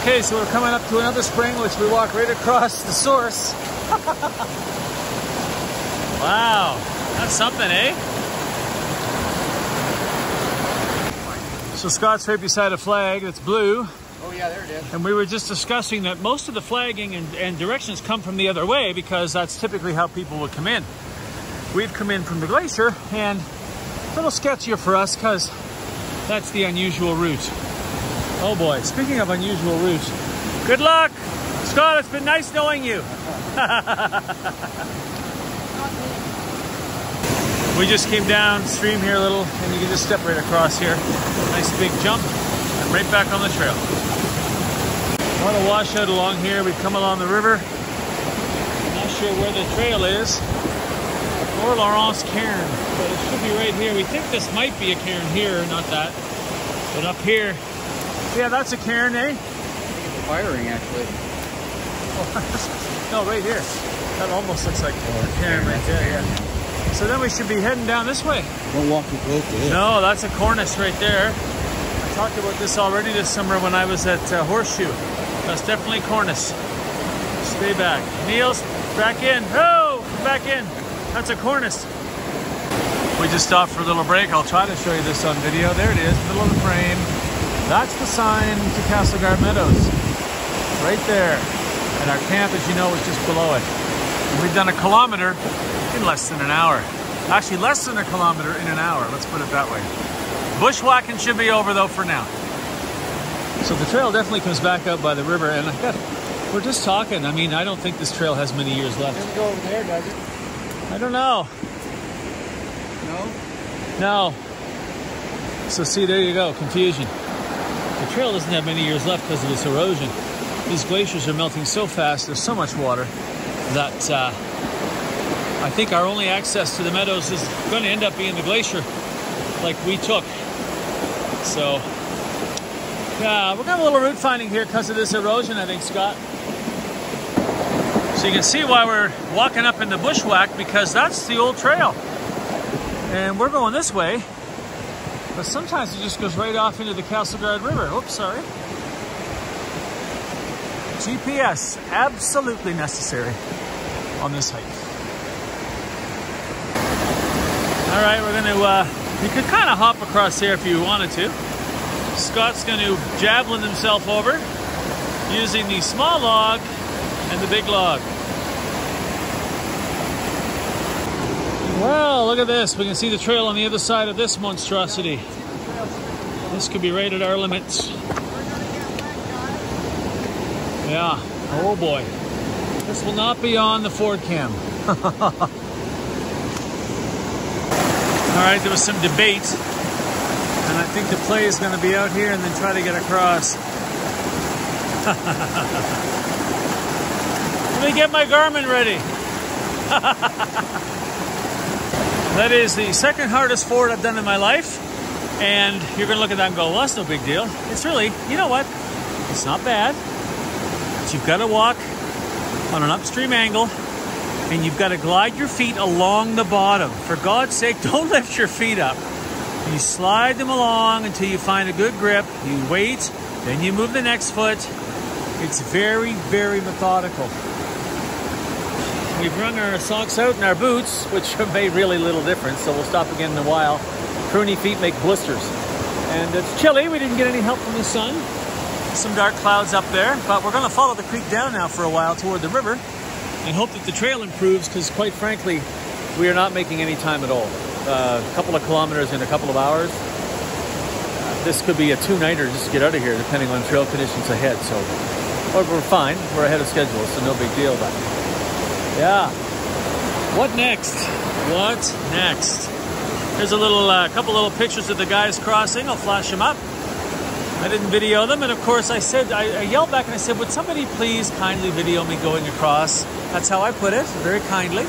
Okay, so we're coming up to another spring, which we walk right across the source. Wow, that's something, eh? So Scott's right beside a flag that's blue. Oh yeah, there it is. And we were just discussing that most of the flagging and, and directions come from the other way, because that's typically how people would come in. We've come in from the glacier, and a little sketchier for us because that's the unusual route. Oh boy, speaking of unusual routes, good luck! Scott, it's been nice knowing you. We just came downstream here a little, and you can just step right across here. Nice big jump, and right back on the trail. I want to wash out along here. We've come along the river. Not sure where the trail is. Or Laurence Cairn, but it should be right here. We think this might be a cairn here, not that, but up here. Yeah, that's a cairn, eh? Firing, actually. No, right here. That almost looks like a cairn right there, yeah. So then we should be heading down this way. We're walking locally. No, that's a cornice right there. I talked about this already this summer when I was at uh, Horseshoe. That's definitely cornice. Stay back. Niels, back in. Oh, back in. That's a cornice. We just stopped for a little break. I'll try to show you this on video. There it is, middle of the frame. That's the sign to Castleguard Meadows. Right there. And our camp, as you know, is just below it. And we've done a kilometer in less than an hour. Actually, less than a kilometer in an hour. Let's put it that way. Bushwhacking should be over, though, for now. So the trail definitely comes back up by the river. And we're just talking. I mean, I don't think this trail has many years left. It doesn't go over there, does it? I don't know. No? No. So see, there you go, confusion. The trail doesn't have many years left because of this erosion. These glaciers are melting so fast, there's so much water, that uh, I think our only access to the meadows is going to end up being the glacier, like we took. So, yeah, we're going to have a little route finding here because of this erosion, I think, Scott. So you can see why we're walking up in the bushwhack, because that's the old trail. And we're going this way, but sometimes it just goes right off into the Castleguard River. Oops, sorry. G P S, absolutely necessary on this hike. All right, we're gonna, uh, you could kind of hop across here if you wanted to. Scott's gonna javelin himself over using the small log and the big log. Well, look at this. We can see the trail on the other side of this monstrosity. This could be right at our limits. Yeah. Oh boy. This will not be on the Ford cam. All right, there was some debate. And I think the play is going to be out here and then try to get across. Let me get my Garmin ready. That is the second hardest Ford I've done in my life. And you're going to look at that and go, well, that's no big deal. It's really, you know what? It's not bad. But you've got to walk on an upstream angle. And you've got to glide your feet along the bottom. For God's sake, don't lift your feet up. You slide them along until you find a good grip. You wait. Then you move the next foot. It's very, very methodical. We've wrung our socks out and our boots, which made really little difference, so we'll stop again in a while. Pruny feet make blisters. And it's chilly, we didn't get any help from the sun. Some dark clouds up there, but we're going to follow the creek down now for a while toward the river and hope that the trail improves, because quite frankly, we are not making any time at all. Uh, a couple of kilometers in a couple of hours. Uh, this could be a two-nighter just to get out of here, depending on trail conditions ahead. So, or we're fine. We're ahead of schedule, so no big deal. But yeah, what next? What next? There's a little, uh, couple little pictures of the guys crossing. I'll flash them up. I didn't video them, and of course I said, I, I yelled back and I said, would somebody please kindly video me going across? That's how I put it, very kindly.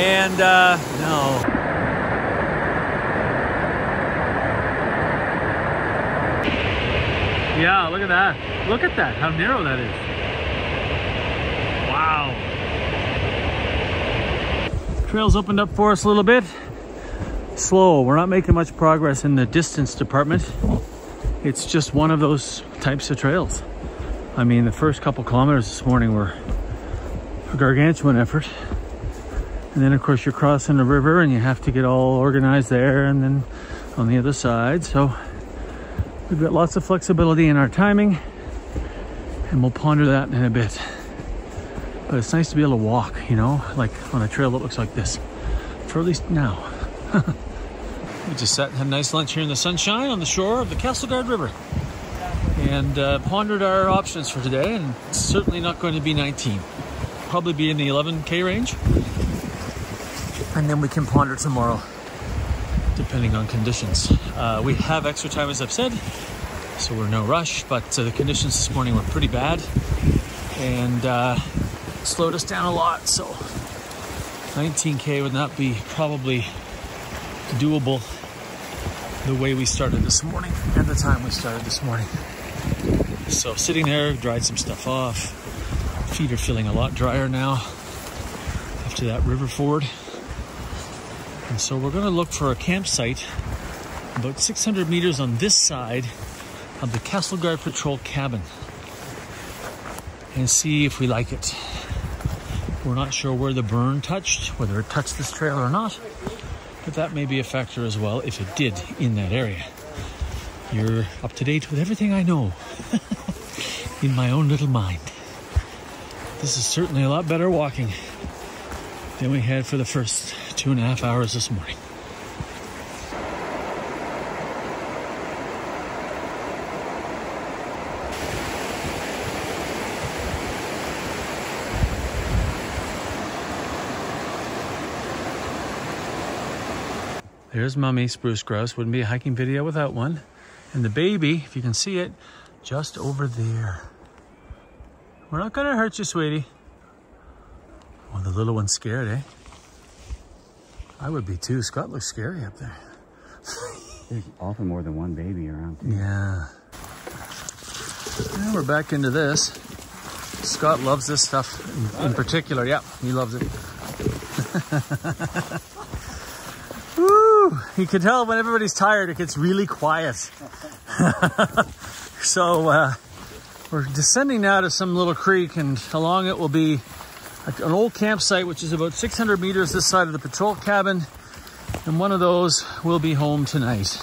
And uh, no. Yeah, look at that. Look at that, how narrow that is. Wow. Trail's opened up for us a little bit. Slow, we're not making much progress in the distance department. It's just one of those types of trails. I mean, the first couple kilometers this morning were a gargantuan effort. And then of course you're crossing the river and you have to get all organized there and then on the other side. So we've got lots of flexibility in our timing and we'll ponder that in a bit. But it's nice to be able to walk, you know, like on a trail that looks like this, for at least now. We just sat and had a nice lunch here in the sunshine on the shore of the Castleguard River and uh, pondered our options for today, and it's certainly not going to be nineteen. Probably be in the eleven K range, and then we can ponder tomorrow depending on conditions. Uh, we have extra time, as I've said, so we're in no rush, but uh, the conditions this morning were pretty bad and uh, slowed us down a lot, so nineteen K would not be probably doable the way we started this morning and the time we started this morning. So sitting there, dried some stuff off. Feet are feeling a lot drier now after that river ford. And so we're going to look for a campsite about six hundred meters on this side of the Castleguard Patrol Cabin and see if we like it. We're not sure where the burn touched, whether it touched this trail or not. But that may be a factor as well, if it did, in that area. You're up to date with everything I know in my own little mind. This is certainly a lot better walking than we had for the first two and a half hours this morning. There's Mummy Spruce Grouse. Wouldn't be a hiking video without one. And the baby, if you can see it, just over there. We're not gonna hurt you, sweetie. Well, the little one's scared, eh? I would be too. Scott looks scary up there. There's often more than one baby around too. Yeah. Now we're back into this. Scott loves this stuff in, in particular. Yeah, he loves it. You can tell when everybody's tired, it gets really quiet. So uh, we're descending now to some little creek, and along it will be an old campsite, which is about six hundred meters this side of the patrol cabin. And one of those will be home tonight.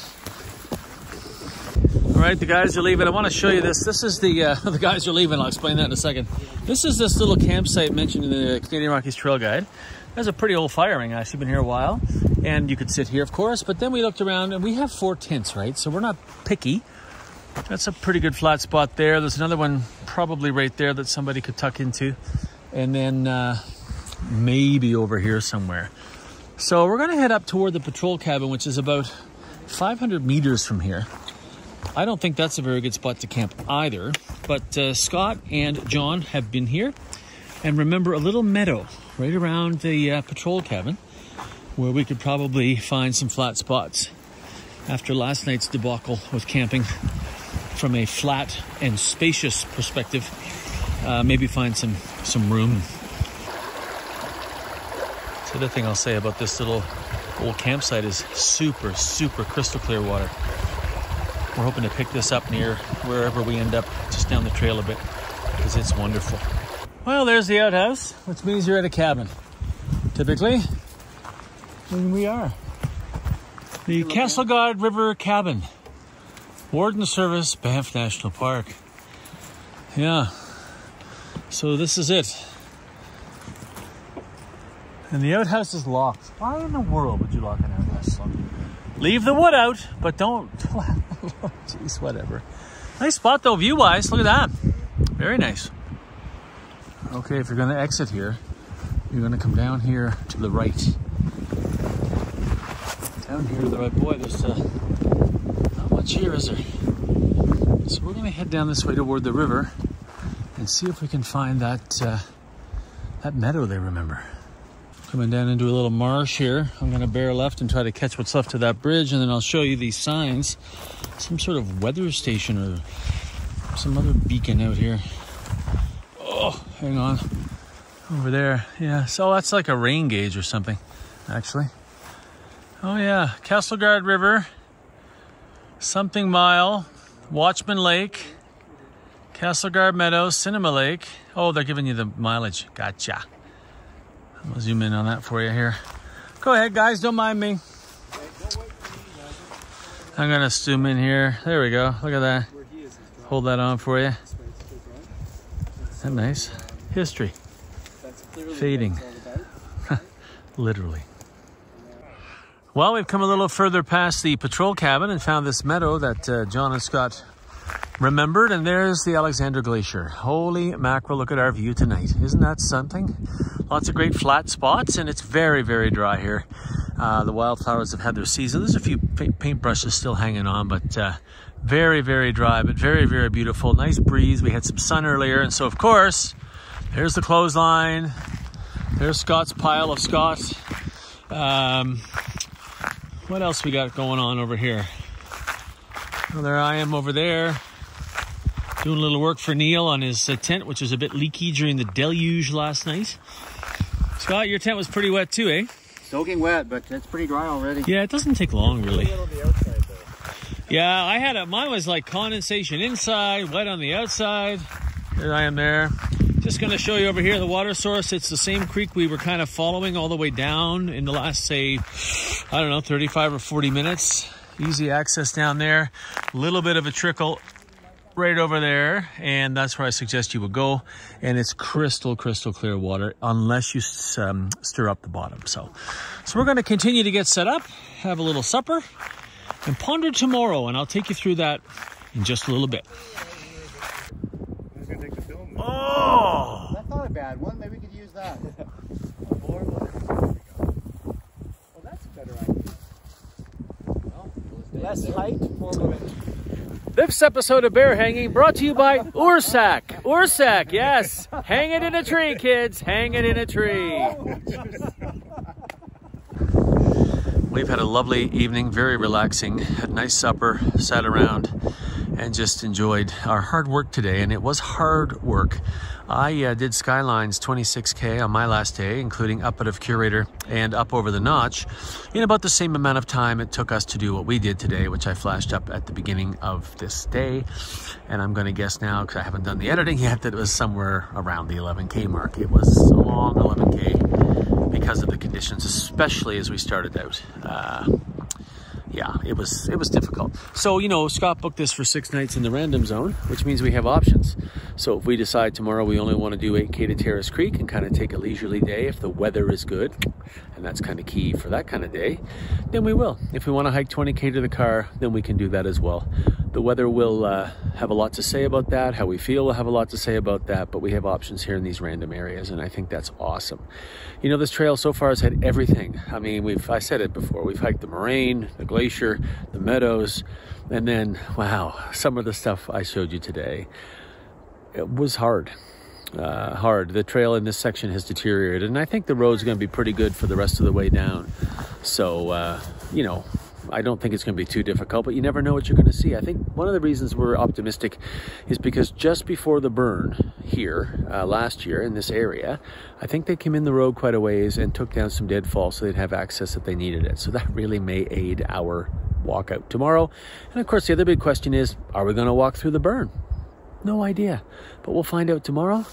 All right, the guys are leaving. I want to show you this. This is the, uh, the guys are leaving. I'll explain that in a second. This is this little campsite mentioned in the Canadian Rockies Trail Guide. There's a pretty old fire ring. I've been here a while. And you could sit here, of course, but then we looked around and we have four tents, right? So we're not picky. That's a pretty good flat spot there. There's another one probably right there that somebody could tuck into. And then uh, maybe over here somewhere. So we're going to head up toward the patrol cabin, which is about five hundred meters from here. I don't think that's a very good spot to camp either. But uh, Scott and John have been here. And remember a little meadow right around the uh, patrol cabin, where we could probably find some flat spots after last night's debacle with camping from a flat and spacious perspective. Uh, maybe find some, some room. So the other thing I'll say about this little old campsite is super, super crystal clear water. We're hoping to pick this up near wherever we end up, just down the trail a bit, because it's wonderful. Well, there's the outhouse, which means you're at a cabin. Typically, and we are. The Castleguard River Cabin. Warden Service, Banff National Park. Yeah. So this is it. And the outhouse is locked. Why in the world would you lock an outhouse? Leave the wood out, but don't. Jeez, whatever. Nice spot though, view-wise. Look at that. Very nice. Okay, if you're going to exit here, you're going to come down here to the right. Down here to the right. Boy, there's uh, not much here, is there? So we're going to head down this way toward the river and see if we can find that uh, that meadow they remember. Coming down into a little marsh here. I'm going to bear left and try to catch what's left of that bridge, and then I'll show you these signs. Some sort of weather station or some other beacon out here. Oh, hang on. Over there. Yeah, so that's like a rain gauge or something, actually. Oh, yeah. Castleguard River. Something Mile. Watchman Lake. Castleguard Meadows. Cinema Lake. Oh, they're giving you the mileage. Gotcha. I'll zoom in on that for you here. Go ahead, guys. Don't mind me. I'm going to zoom in here. There we go. Look at that. Hold that on for you. Isn't that nice? History. Fading. Literally. Well, we've come a little further past the patrol cabin and found this meadow that uh, John and Scott remembered, and there's the Alexandra Glacier. Holy mackerel, look at our view tonight. Isn't that something? Lots of great flat spots, and it's very, very dry here. Uh, the wildflowers have had their season. There's a few paintbrushes still hanging on, but uh, very, very dry, but very, very beautiful. Nice breeze. We had some sun earlier, and so, of course, there's the clothesline. There's Scott's pile of Scott. Um, what else we got going on over here? Well, there I am over there. Doing a little work for Neil on his uh, tent, which was a bit leaky during the deluge last night. Scott, your tent was pretty wet too, eh? Soaking wet, but it's pretty dry already. Yeah, it doesn't take long, really. Outside, yeah, I had a... Mine was like condensation inside, wet on the outside. There I am there. Just going to show you over here the water source. It's the same creek we were kind of following all the way down in the last, say, I don't know, thirty-five or forty minutes. Easy access down there. A little bit of a trickle right over there, and that's where I suggest you would go. And it's crystal, crystal clear water unless you um, stir up the bottom. So, so we're going to continue to get set up, have a little supper, and ponder tomorrow. And I'll take you through that in just a little bit. Who's going to take the film? Oh, that's not a bad one. Maybe we could use that. Well, that's a better idea. Well, less height, more movement. This episode of Bear Hanging brought to you by Ursack. Ursack, yes. Hang it in a tree, kids. Hang it in a tree. We've had a lovely evening, very relaxing. Had a nice supper, sat around, and just enjoyed our hard work today. And it was hard work. I uh, did Skyline's twenty-six K on my last day, including up out of Curator and up over the notch, in about the same amount of time it took us to do what we did today, which I flashed up at the beginning of this day. And I'm going to guess now, because I haven't done the editing yet, that it was somewhere around the eleven K mark. It was a long eleven K because of the conditions, especially as we started out. Uh, yeah, it was, it was difficult. So, you know, Scott booked this for six nights in the random zone, which means we have options. So if we decide tomorrow we only want to do eight K to Terrace Creek and kind of take a leisurely day if the weather is good, and that's kind of key for that kind of day, then we will. If we want to hike twenty K to the car, then we can do that as well. The weather will uh, have a lot to say about that. How we feel will have a lot to say about that, but we have options here in these random areas, and I think that's awesome. You know, this trail so far has had everything. I mean, we've I said it before. We've hiked the moraine, the glacier, the meadows, and then, wow, some of the stuff I showed you today. It was hard, uh, hard. The trail in this section has deteriorated, and I think the road's going to be pretty good for the rest of the way down. So, uh, you know, I don't think it's going to be too difficult, but you never know what you're going to see. I think one of the reasons we're optimistic is because just before the burn here uh, last year in this area, I think they came in the road quite a ways and took down some deadfall so they'd have access if they needed it. So that really may aid our walk out tomorrow. And of course, the other big question is, are we going to walk through the burn? No idea, but we'll find out tomorrow.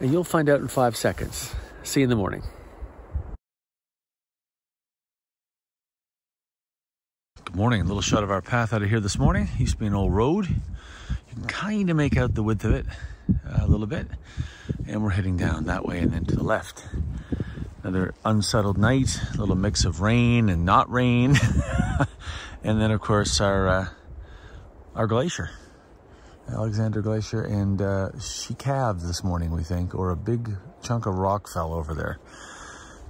and you'll find out in five seconds. See you in the morning. Good morning. A little shot of our path out of here this morning. Used to be an old road. You can kind of make out the width of it a little bit. And we're heading down that way and then to the left. Another unsettled night, a little mix of rain and not rain. And then, of course, our uh, our glacier, Alexandra Glacier, and uh, she calved this morning, we think, or a big chunk of rock fell over there.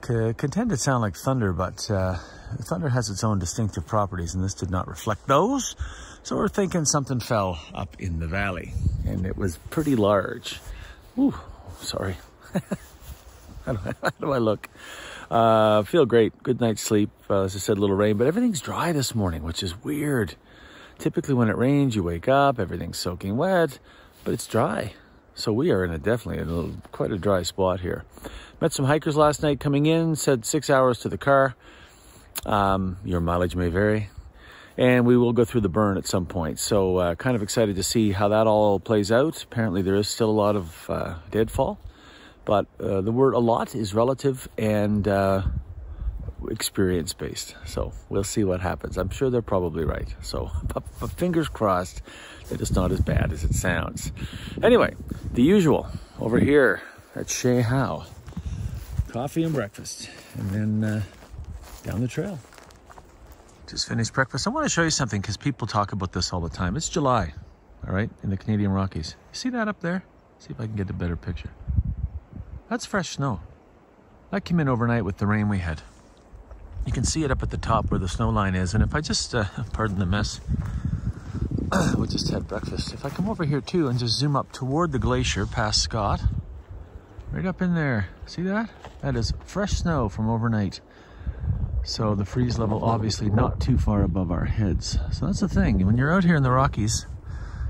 C contend to sound like thunder, but uh, thunder has its own distinctive properties, and this did not reflect those. So we're thinking something fell up in the valley, and it was pretty large. Ooh, sorry. How do I, how do I look? Uh, feel great. Good night's sleep. Uh, as I said, a little rain, but everything's dry this morning, which is weird. Typically when it rains, you wake up, everything's soaking wet, but it's dry. So we are in a definitely in a little, quite a dry spot here. Met some hikers last night coming in, said six hours to the car. Um, your mileage may vary. And we will go through the burn at some point. So uh, kind of excited to see how that all plays out. Apparently there is still a lot of uh, deadfall. But uh, the word a lot is relative and uh, experience-based. So we'll see what happens. I'm sure they're probably right. So but, but fingers crossed that it's not as bad as it sounds. Anyway, the usual over here at Shea Howe. Coffee and breakfast. And then uh, down the trail. Just finished breakfast. I want to show you something because people talk about this all the time. It's July, all right, in the Canadian Rockies. You see that up there? See if I can get a better picture. That's fresh snow. That came in overnight with the rain we had. You can see it up at the top where the snow line is. And if I just, uh, pardon the mess, we just had breakfast. If I come over here too and just zoom up toward the glacier past Scott, right up in there, see that? That is fresh snow from overnight. So the freeze level obviously not too far above our heads. So that's the thing, when you're out here in the Rockies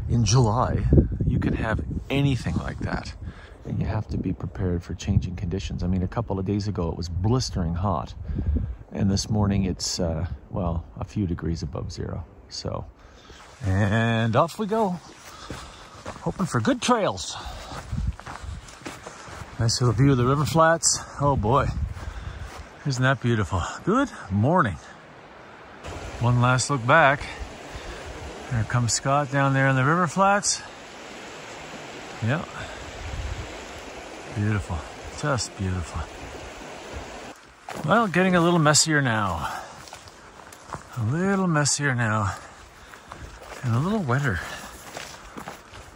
in July, you can have anything like that. And you have to be prepared for changing conditions. I mean, a couple of days ago, it was blistering hot. And this morning, it's, uh, well, a few degrees above zero. So, and off we go. Hoping for good trails. Nice little view of the river flats. Oh, boy. Isn't that beautiful? Good morning. One last look back. There comes Scott down there in the river flats. Yeah. Beautiful, just beautiful. Well, getting a little messier now. A little messier now. And a little wetter.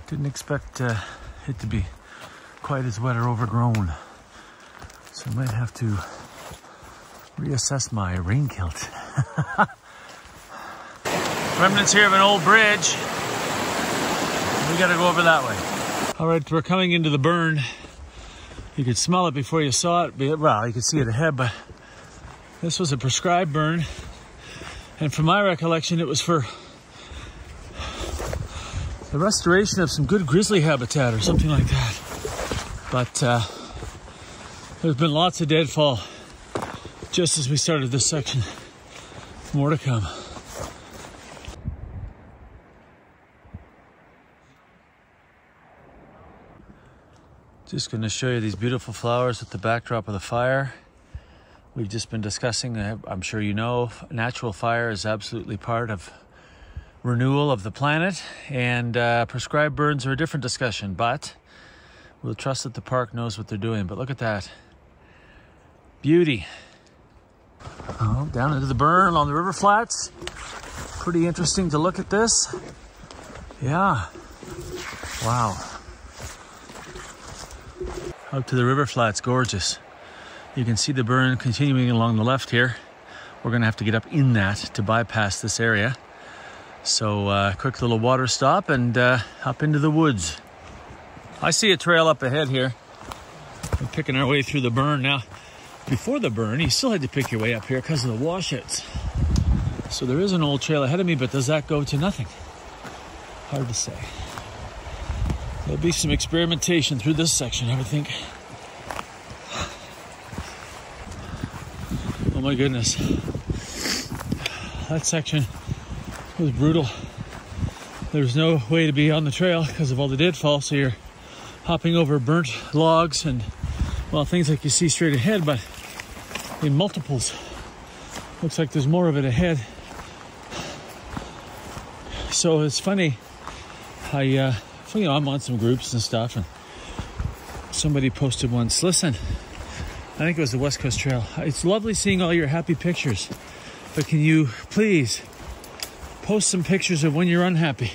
Didn't expect uh, it to be quite as wet or overgrown. So I might have to reassess my rain kilt. Remnants here of an old bridge. We gotta go over that way. All right, we're coming into the burn. You could smell it before you saw it. Well, you could see it ahead, but this was a prescribed burn. And from my recollection, it was for the restoration of some good grizzly habitat or something like that. But uh, there's been lots of deadfall just as we started this section. More to come. Just going to show you these beautiful flowers with the backdrop of the fire. We've just been discussing, I'm sure you know, natural fire is absolutely part of renewal of the planet, and uh, prescribed burns are a different discussion, but we'll trust that the park knows what they're doing. But look at that. Beauty. Oh, down into the burn on the river flats. Pretty interesting to look at this. Yeah. Wow. Out to the river flats, gorgeous. You can see the burn continuing along the left here. We're gonna have to get up in that to bypass this area. So uh, quick little water stop and uh, up into the woods. I see a trail up ahead here. We're picking our way through the burn now. Before the burn, you still had to pick your way up here because of the washouts. So there is an old trail ahead of me, but does that go to nothing? Hard to say. There'll be some experimentation through this section, I would think. Oh my goodness. That section was brutal. There was no way to be on the trail because of all the deadfall, so you're hopping over burnt logs and, well, things like you see straight ahead, but in multiples. Looks like there's more of it ahead. So it's funny, I, uh, you know, I'm on some groups and stuff, and somebody posted once, listen, I think it was the West Coast Trail, it's lovely seeing all your happy pictures, but can you please post some pictures of when you're unhappy?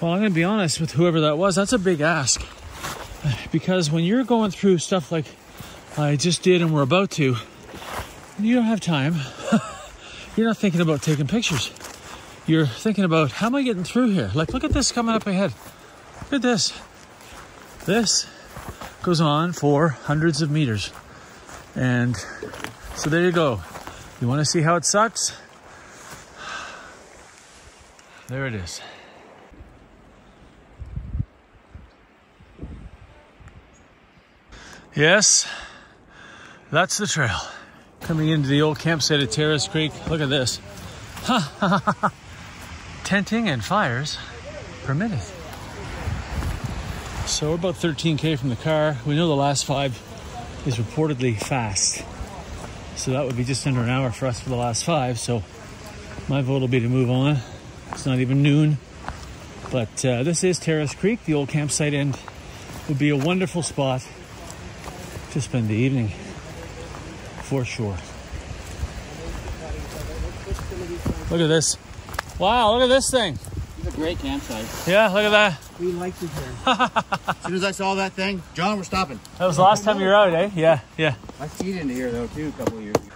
Well, I'm going to be honest with whoever that was, that's a big ask, because when you're going through stuff like I just did and we're about to, you don't have time. You're not thinking about taking pictures. You're thinking about, how am I getting through here? Like, look at this coming up ahead. Look at this. This goes on for hundreds of meters. And so there you go. You want to see how it sucks? There it is. Yes, that's the trail. Coming into the old campsite at Terrace Creek. Look at this. Tenting and fires permitted. So we're about thirteen K from the car. We know the last five is reportedly fast. So that would be just under an hour for us for the last five. So my vote will be to move on. It's not even noon. But uh, this is Terrace Creek, the old campsite end. Would be a wonderful spot to spend the evening, for sure. Look at this. Wow, look at this thing. It's a great campsite. Yeah, look at that. We liked it here. As soon as I saw that thing, John, we're stopping. That was the last time you were out, eh? Yeah, yeah. I skied into here, though, too, a couple of years ago.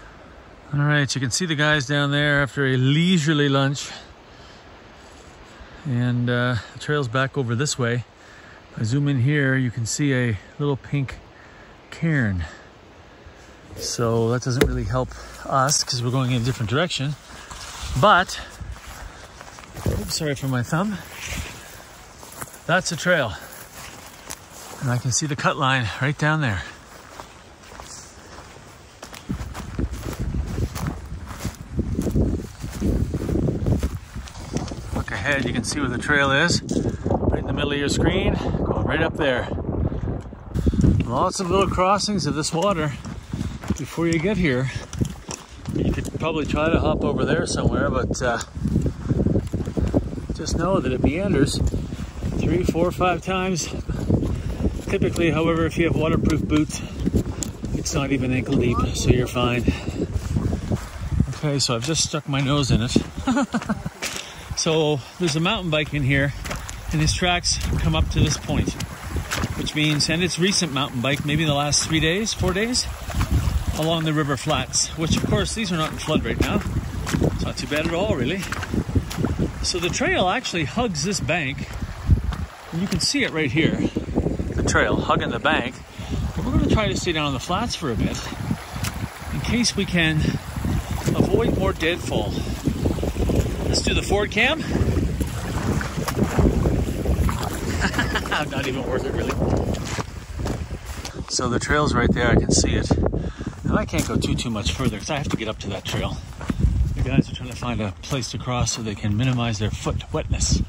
All right, you can see the guys down there after a leisurely lunch. And uh, the trail's back over this way. If I zoom in here, you can see a little pink cairn. So that doesn't really help us because we're going in a different direction. But, oops, sorry for my thumb. That's a trail. And I can see the cut line right down there. Look ahead, you can see where the trail is. Right in the middle of your screen, going right up there. Lots of little crossings of this water before you get here. You could probably try to hop over there somewhere, but uh, just know that it meanders three, four, five times. Typically, however, if you have waterproof boots, it's not even ankle deep, so you're fine. Okay, so I've just stuck my nose in it. So there's a mountain bike in here, and his tracks come up to this point, which means, and it's recent mountain bike, maybe in the last three days, four days, along the river flats, which of course, these are not in flood right now. It's not too bad at all, really. So the trail actually hugs this bank. And you can see it right here, the trail hugging the bank. But we're gonna try to stay down on the flats for a bit in case we can avoid more deadfall. Let's do the forward cam. Not even worth it, really. So the trail's right there, I can see it. And I can't go too, too much further because I have to get up to that trail. The guys are trying to find a place to cross so they can minimize their foot wetness.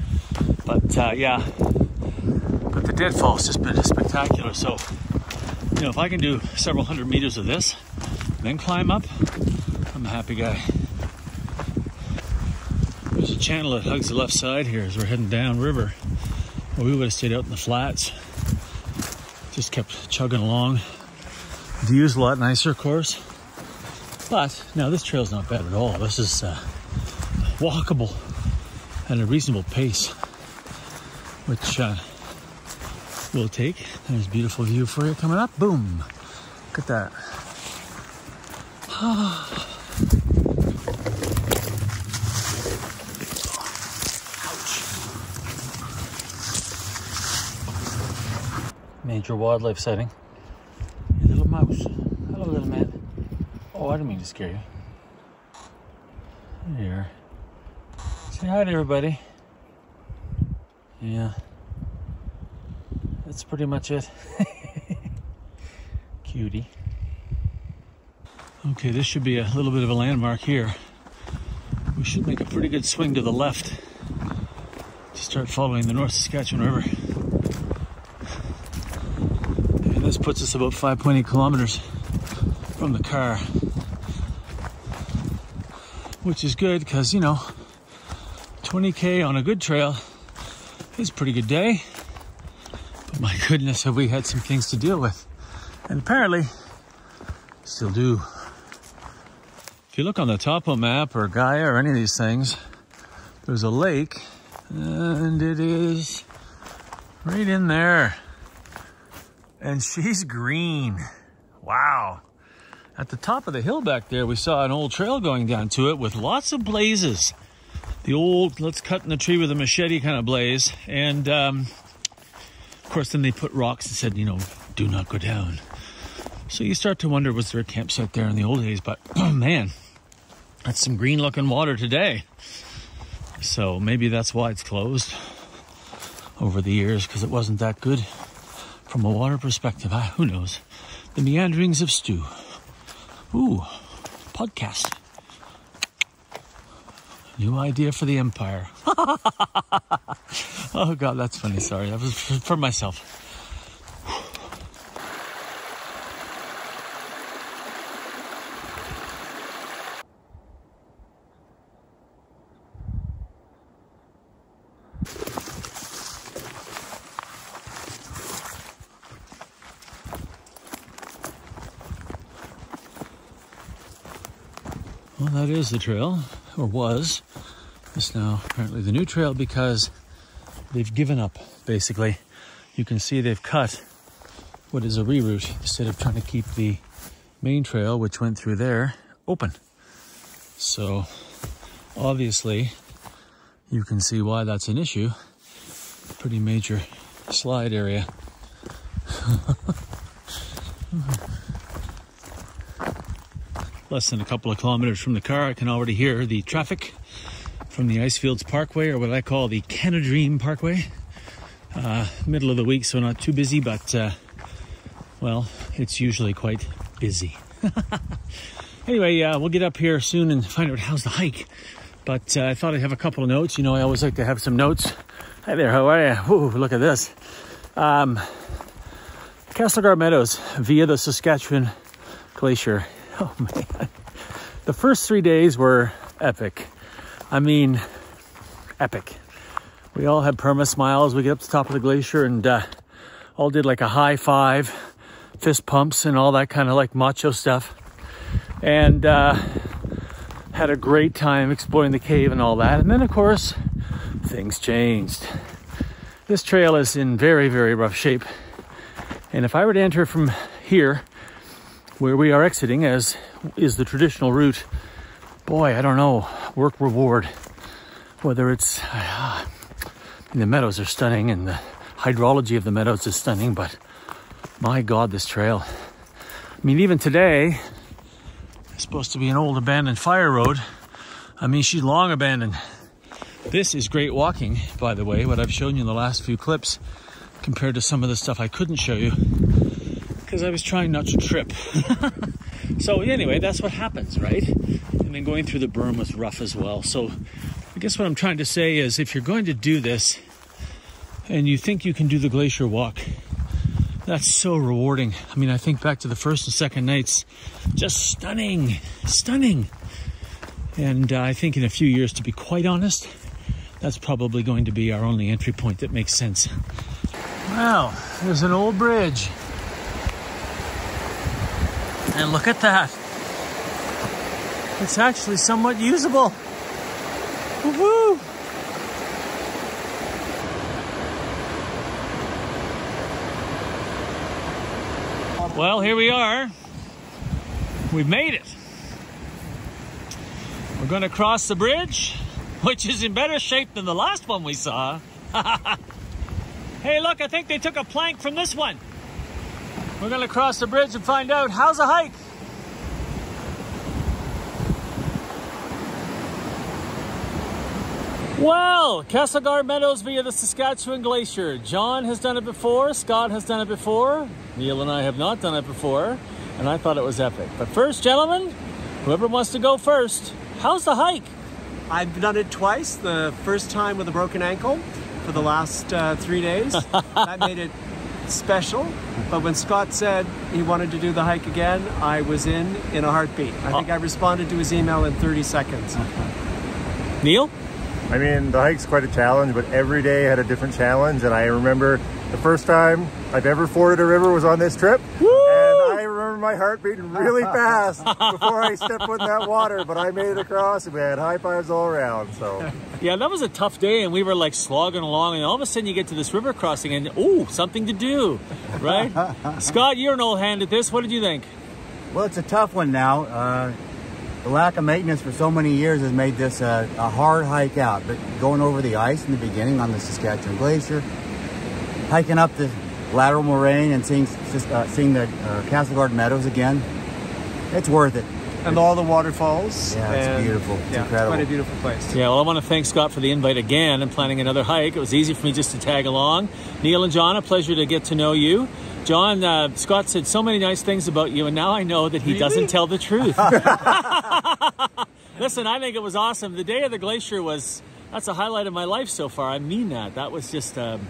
But uh, yeah, but the deadfall's just been spectacular. So, you know, if I can do several hundred meters of this, then climb up, I'm a happy guy. There's a channel that hugs the left side here as we're heading down river. Well, we would have stayed out in the flats. Just kept chugging along. The view's a lot nicer, of course, but now this trail's not bad at all. This is uh, walkable at a reasonable pace, which uh, we'll take. There's a beautiful view for you coming up. Boom! Look at that. Ouch! Major wildlife sighting. Mouse. Hello, little man. Oh, I didn't mean to scare you. There you are. Say hi to everybody. Yeah. That's pretty much it. Cutie. Okay, this should be a little bit of a landmark here. We should make a pretty good swing to the left to start following the North Saskatchewan River. puts us about five point eight kilometers from the car, which is good because, you know, twenty K on a good trail is a pretty good day. But my goodness, have we had some things to deal with, and apparently still do. If you look on the topo map or Gaia or any of these things, there's a lake, and it is right in there. And she's green. Wow. At the top of the hill back there, we saw an old trail going down to it with lots of blazes. The old, let's cut in the tree with a machete kind of blaze. And, um, of course, then they put rocks and said, you know, do not go down. So you start to wonder, was there a campsite there in the old days? But, oh, man, that's some green-looking water today. So maybe that's why it's closed over the years, because it wasn't that good from a water perspective. Ah, who knows? The meanderings of Stu. Ooh, podcast. New idea for the empire. Oh, God, that's funny. Sorry, that was for myself. Well, that is the trail, or was. It's now apparently the new trail because they've given up, basically. You can see they've cut what is a reroute instead of trying to keep the main trail, which went through there, open. So, obviously, you can see why that's an issue. Pretty major slide area. Less than a couple of kilometers from the car, I can already hear the traffic from the Icefields Parkway, or what I call the Canada Dream Parkway. Uh, middle of the week, so not too busy, but, uh, well, it's usually quite busy. Anyway, uh, we'll get up here soon and find out how's the hike. But uh, I thought I'd have a couple of notes. You know, I always like to have some notes. Hi there, how are you? Ooh, look at this. Um, Castleguard Meadows via the Saskatchewan Glacier. Oh man, the first three days were epic. I mean, epic. We all had perma smiles. We get up to the top of the glacier and uh, all did like a high five, fist pumps and all that kind of like macho stuff. And uh, had a great time exploring the cave and all that. And then of course, things changed. This trail is in very, very rough shape. And if I were to enter from here, where we are exiting, as is the traditional route, boy, I don't know, work reward. Whether it's, uh, the meadows are stunning and the hydrology of the meadows is stunning, but my God, this trail. I mean, even today, it's supposed to be an old abandoned fire road. I mean, she's long abandoned. This is great walking, by the way, what I've shown you in the last few clips compared to some of the stuff I couldn't show you, because I was trying not to trip. So anyway, that's what happens, right? And then going through the berm was rough as well. So I guess what I'm trying to say is, if you're going to do this and you think you can do the glacier walk, that's so rewarding. I mean, I think back to the first and second nights, just stunning, stunning. And uh, I think in a few years, to be quite honest, that's probably going to be our only entry point that makes sense. Wow, there's an old bridge. And look at that. It's actually somewhat usable. Woo-hoo! Well, here we are. We've made it. We're going to cross the bridge, which is in better shape than the last one we saw. Hey, look, I think they took a plank from this one. We're going to cross the bridge and find out how's the hike. Well, Castleguard Meadows via the Saskatchewan Glacier. John has done it before. Scott has done it before. Neil and I have not done it before. And I thought it was epic. But first, gentlemen, whoever wants to go first, how's the hike? I've done it twice. The first time with a broken ankle for the last uh, three days. That made it special, but when Scott said he wanted to do the hike again, I was in in a heartbeat. I think I responded to his email in thirty seconds. Neil? I mean, the hike's quite a challenge, but every day had a different challenge, and I remember the first time I've ever forded a river was on this trip. Woo! And I remember my heart beating really fast before I stepped in that water, but I made it across, and we had high fives all around, so... Yeah, that was a tough day, and we were like slogging along, and all of a sudden you get to this river crossing, and ooh, something to do, right? Scott, you're an old hand at this. What did you think? Well, it's a tough one now. Uh, the lack of maintenance for so many years has made this a, a hard hike out, but going over the ice in the beginning on the Saskatchewan Glacier, hiking up the lateral moraine and seeing, uh, seeing the uh, Castleguard Meadows again, it's worth it. And all the waterfalls. Yeah, it's and, beautiful. It's yeah, incredible. It's quite a beautiful place. Yeah, well, I want to thank Scott for the invite again and planning another hike. It was easy for me just to tag along. Neil and John, a pleasure to get to know you. John, uh, Scott said so many nice things about you, and now I know that he really? doesn't tell the truth. Listen, I think it was awesome. The day of the glacier was, that's a highlight of my life so far. I mean that. That was just um,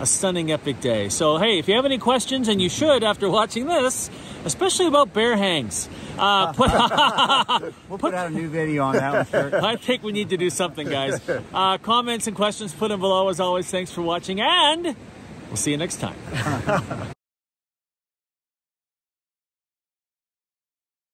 a stunning, epic day. So, hey, if you have any questions, and you should after watching this, especially about bear hangs. Uh, put, we'll put out a new video on that one, sure. I think we need to do something, guys. Uh, comments and questions, put them below. As always, thanks for watching, and we'll see you next time.